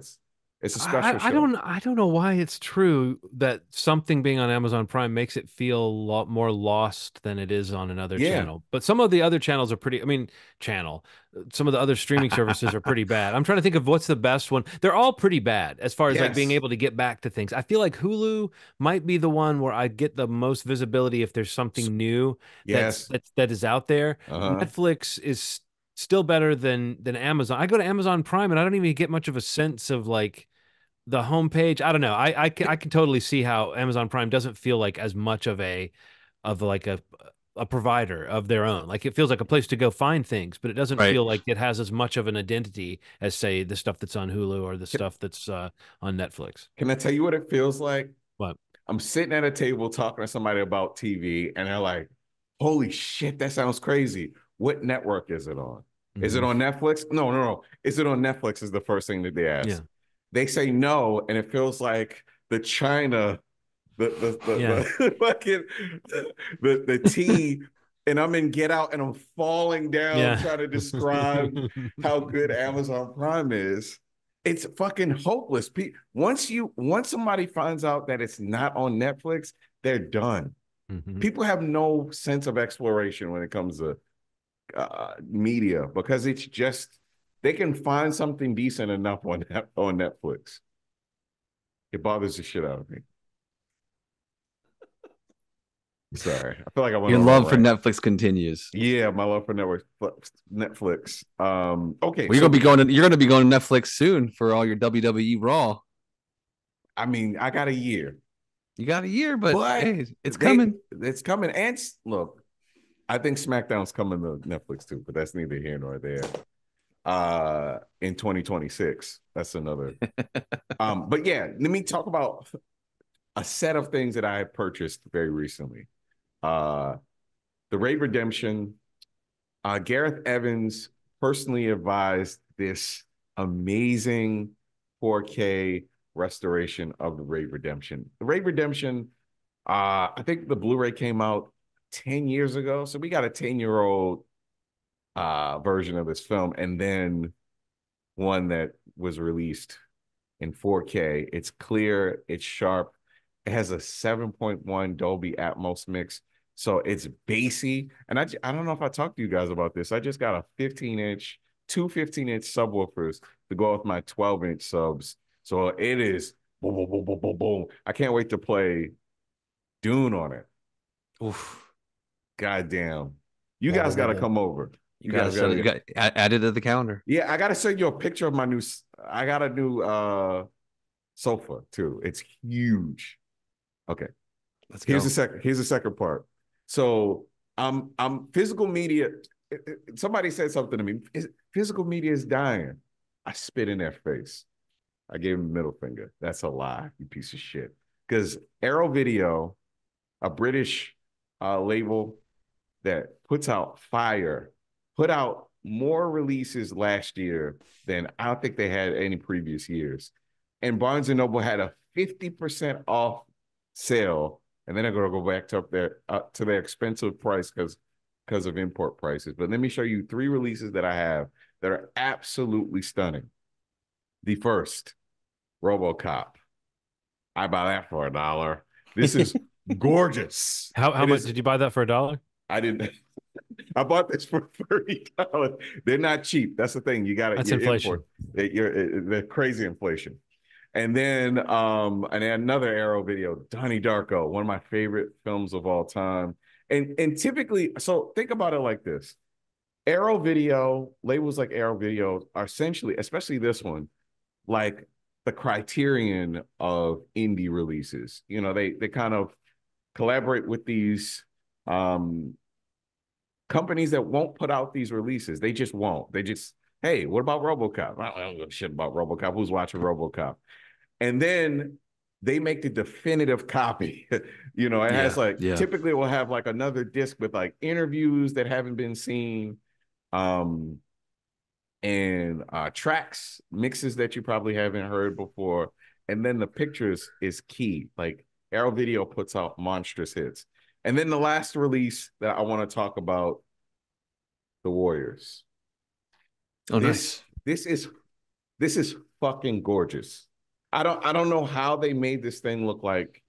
It's a special show. I don't know why it's true that something being on Amazon Prime makes it feel a lot more lost than it is on another channel. But some of the other channels are pretty. I mean, some of the other streaming services are pretty bad. I'm trying to think of what's the best one. They're all pretty bad as far as like being able to get back to things. I feel like Hulu might be the one where I get the most visibility if there's something new that is out there. Netflix is still better than Amazon. I go to Amazon Prime and I don't even get much of a sense of like the homepage. I don't know. I can totally see how Amazon Prime doesn't feel like as much of a a provider of their own. Like, it feels like a place to go find things, but it doesn't feel like it has as much of an identity as, say, the stuff that's on Hulu or the stuff that's on Netflix. Can I tell you what it feels like? What? I'm sitting at a table talking to somebody about TV, and they're like, holy shit, that sounds crazy. What network is it on? Mm-hmm. Is it on Netflix? No, no, no. Is it on Netflix is the first thing that they ask. Yeah. They say no, and it feels like the China... the tea, and I'm in Get Out, and I'm falling down trying to describe how good Amazon Prime is. It's fucking hopeless. Once somebody finds out that it's not on Netflix, they're done. Mm-hmm. People have no sense of exploration when it comes to media, because it's just, they can find something decent enough on Netflix. It bothers the shit out of me. Sorry, I feel like I want your love for Netflix continues. Yeah, my love for Netflix. Okay, well, you're gonna be going to Netflix soon for all your WWE Raw. I mean, I got a year. You got a year, but hey, it's coming. It's coming. And look, I think SmackDown's coming to Netflix too, but that's neither here nor there. In 2026, that's another. But yeah, let me talk about a set of things that I purchased very recently. The Raid Redemption. Gareth Evans personally advised this amazing 4K restoration of The Raid Redemption. The Raid Redemption, I think the Blu-ray came out 10 years ago. So we got a 10-year-old version of this film, and then one that was released in 4K. It's clear, it's sharp. It has a 7.1 Dolby Atmos mix, so it's bassy. And I don't know if I talked to you guys about this. I just got a 15-inch, two 15-inch subwoofers to go with my 12-inch subs. So it is boom, boom, boom, boom, boom, boom. I can't wait to play Dune on it. Oof. Goddamn. You guys got to come over. You got to add it to the calendar. Yeah, I got to send you a picture of my new... I got a new sofa, too. It's huge. Okay, here's the second part. So I'm physical media. Somebody said something to me. Physical media is dying. I spit in their face. I gave him the middle finger. That's a lie, you piece of shit. Because Arrow Video, a British label that puts out fire, put out more releases last year than I don't think they had any previous years. And Barnes & Noble had a 50% off sale, and then I'm going to go back to their expensive price because of import prices. But let me show you three releases that I have that are absolutely stunning. The first, RoboCop. I buy that for $1. This is gorgeous. How much did you buy that for $1? I didn't. I bought this for $30. They're not cheap. That's the thing. You got it. That's inflation. They're crazy inflation. And then another Arrow Video, Donnie Darko, one of my favorite films of all time. And typically, so think about it like this. Arrow Video, labels like Arrow Video are essentially, especially this one, like the Criterion of indie releases. You know, they kind of collaborate with these companies that won't put out these releases. They just won't. They just, hey, what about RoboCop? I don't give a shit about RoboCop. Who's watching RoboCop? And then they make the definitive copy. You know, it has typically it will have like another disc with like interviews that haven't been seen, and tracks, mixes that you probably haven't heard before. And then the pictures is key. Like Arrow Video puts out monstrous hits. And then the last release that I want to talk about, The Warriors. Oh, nice. This is fucking gorgeous. I don't know how they made this thing look like.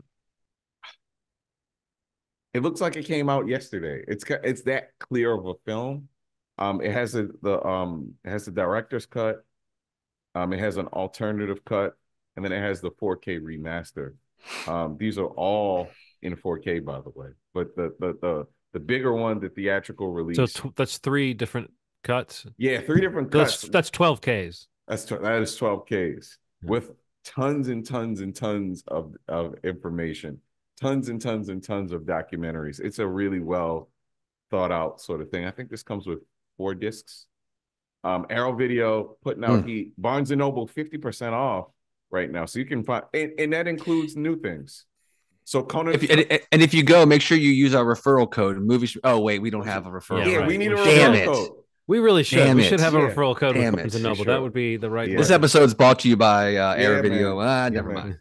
It looks like it came out yesterday. It's that clear of a film. It has the director's cut. It has an alternative cut, and then it has the 4K remaster. These are all in 4K, by the way. But the bigger one, the theatrical release. So that's three different cuts. Yeah, three different cuts. That's 12Ks. That is 12Ks with tons and tons and tons of information, tons and tons and tons of documentaries. It's a really well thought out sort of thing. I think this comes with 4 discs. Arrow Video putting out Heat. Barnes & Noble 50% off right now. So you can find, and that includes new things. So Conan, if you go, make sure you use our referral code. Movies. Oh wait, we don't have a referral. Yeah, right. We need a referral code. We really should. Damn, we should have a referral code with Barnes & Noble. Sure. That would be the right. Yeah. This episode's brought to you by Arrow Video. Never mind.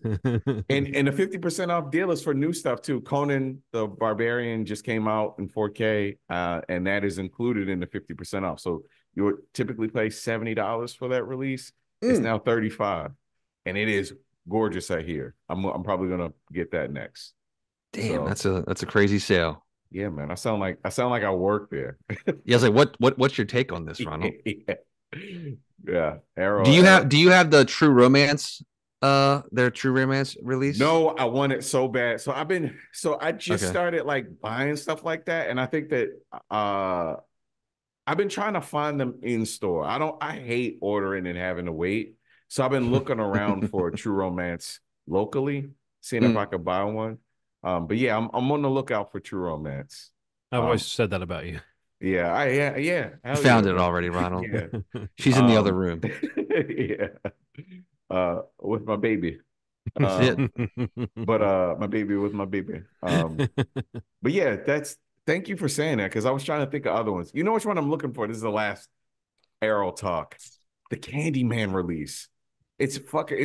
And the 50% off deal is for new stuff too. Conan the Barbarian just came out in 4K, and that is included in the 50% off. So you would typically pay $70 for that release. It's now $35, and it is gorgeous. I hear. I'm probably gonna get that next. Damn, so, that's a crazy sale. Yeah, man. I sound like I work there. Yeah, I was like, what's your take on this, Ronald? Yeah. Arrow. Do you have the True Romance? Their True Romance release? No, I want it so bad. So I just started like buying stuff like that, and I think that I've been trying to find them in store. I hate ordering and having to wait. So I've been looking around for a True Romance locally, seeing if I could buy one. But yeah, I'm on the lookout for True Romance. I've always said that about you. Yeah, I found it already, Ronald. Yeah. She's in the other room. Yeah, with my baby. But my baby. But yeah, thank you for saying that because I was trying to think of other ones. You know which one I'm looking for? This is the last Arrow talk. The Candyman release. It's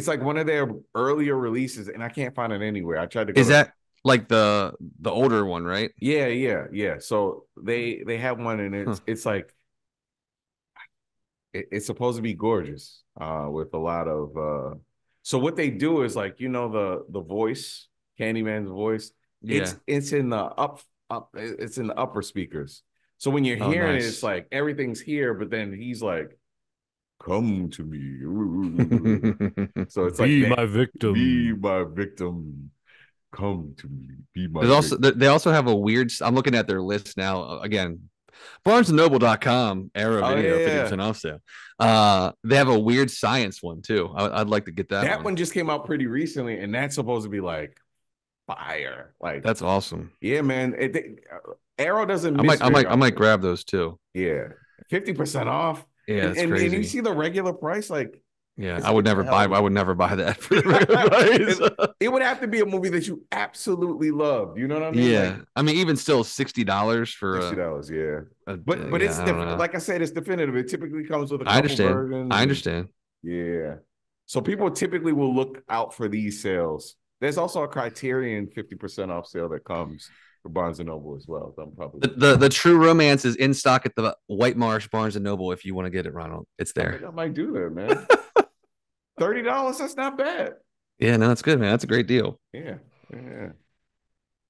like one of their earlier releases, and I can't find it anywhere. I tried to. Is that like the older one, right? Yeah. So they have one, and it's like it's supposed to be gorgeous, with a lot of. So what they do is like the voice, Candyman's voice. Yeah. It's in the up. It's in the upper speakers. So when you're hearing it, it's like everything's here, but then he's like. Come to me. So it's be like be my victim. Come to me. Be my victim. They also have a weird. I'm looking at their list now again. BarnesandNoble.com Arrow Video 50% off sale. They have a weird science one too. I'd like to get that. That one just came out pretty recently, and that's supposed to be like fire. Like that's awesome. Yeah, man. Arrow doesn't. I might grab those too. Yeah, 50% off. Yeah, it's crazy. And you see the regular price, like I would never buy that for the regular price. It would have to be a movie that you absolutely love. You know what I mean? Yeah, like, I mean, even still, $60 for $60. Yeah, but it's like I said, it's definitive. It typically comes with a couple versions. I understand. Yeah, so people typically will look out for these sales. There's also a Criterion 50% off sale that comes. For Barnes & Noble as well. So I'm probably the True Romance is in stock at the White Marsh Barnes & Noble if you want to get it, Ronald. It's there. I might do that, man. $30, that's not bad. Yeah, no, that's good, man. That's a great deal. Yeah.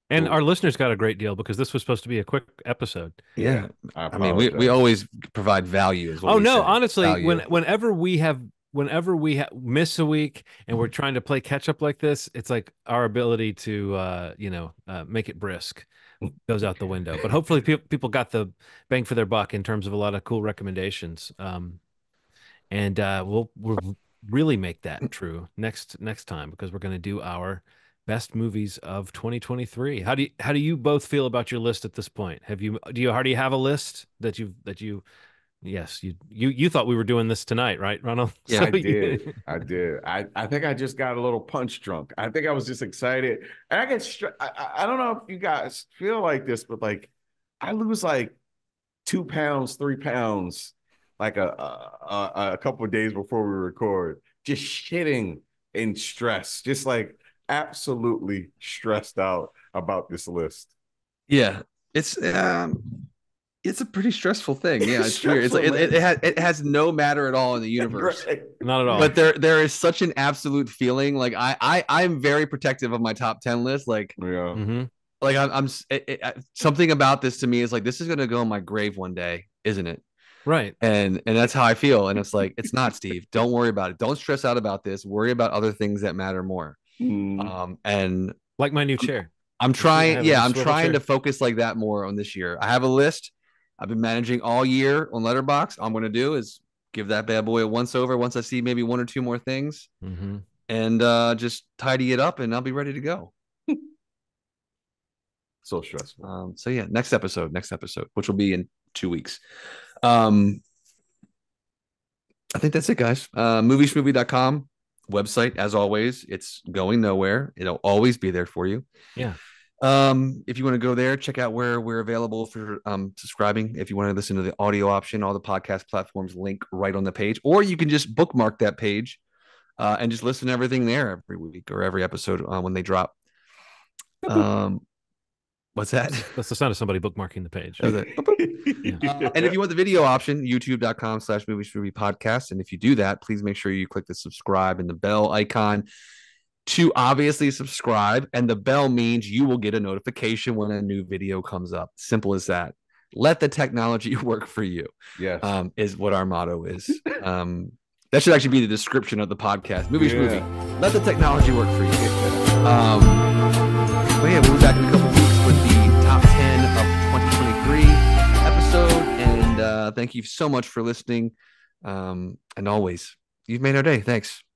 And our listeners got a great deal because this was supposed to be a quick episode. Yeah. I mean, we always provide value as well. Oh, no, honestly, whenever we miss a week and we're trying to play catch up like this, it's like our ability to, make it brisk goes out the window. But hopefully people got the bang for their buck in terms of a lot of cool recommendations. We'll really make that true next time because we're going to do our best movies of 2023. How do you both feel about your list at this point? Do you already have a list that you? Yes, you thought we were doing this tonight, right, Ronald? Yeah, so I did. I think I just got a little punch drunk. I think I was just excited. And I don't know if you guys feel like this, but like I lose like 2 pounds, 3 pounds, like a couple of days before we record, just shitting in stress, just like absolutely stressed out about this list. Yeah, it's a pretty stressful thing. Yeah, it's weird. It's like, it has no matter at all in the universe. Right. Not at all. But there is such an absolute feeling. Like I'm very protective of my top 10 list. Like, yeah. Mm-hmm. Like I'm something about this to me is like, this is going to go in my grave one day, isn't it? Right. And that's how I feel. And it's like, it's not, Steve, don't worry about it. Don't stress out about this. Worry about other things that matter more. Mm. And like my new chair, I'm trying to focus like that more on this year. I have a list. I've been managing all year on Letterboxd. All I'm going to do is give that bad boy a once over once I see maybe 1 or 2 more things and just tidy it up and I'll be ready to go. So stressful. So yeah, next episode, which will be in 2 weeks. I think that's it, guys. Moviesmovie.com website, as always. It's going nowhere. It'll always be there for you. Yeah. If you want to go there, check out where we're available for subscribing. If you want to listen to the audio option, all the podcast platforms link right on the page, or you can just bookmark that page and just listen to everything there every week or every episode when they drop. What's that? That's the sound of somebody bookmarking the page. Yeah. And if you want the video option, youtube.com/moviesmovie podcast. And if you do that, please make sure you click the subscribe and the bell icon to obviously subscribe, and the bell means you will get a notification when a new video comes up. Simple as that. Let the technology work for you. Yes. Is what our motto is. That should actually be the description of the podcast. Movie. Let the technology work for you. But yeah, we'll be back in a couple of weeks with the top 10 of 2023 episode. And thank you so much for listening. And always, you've made our day. Thanks.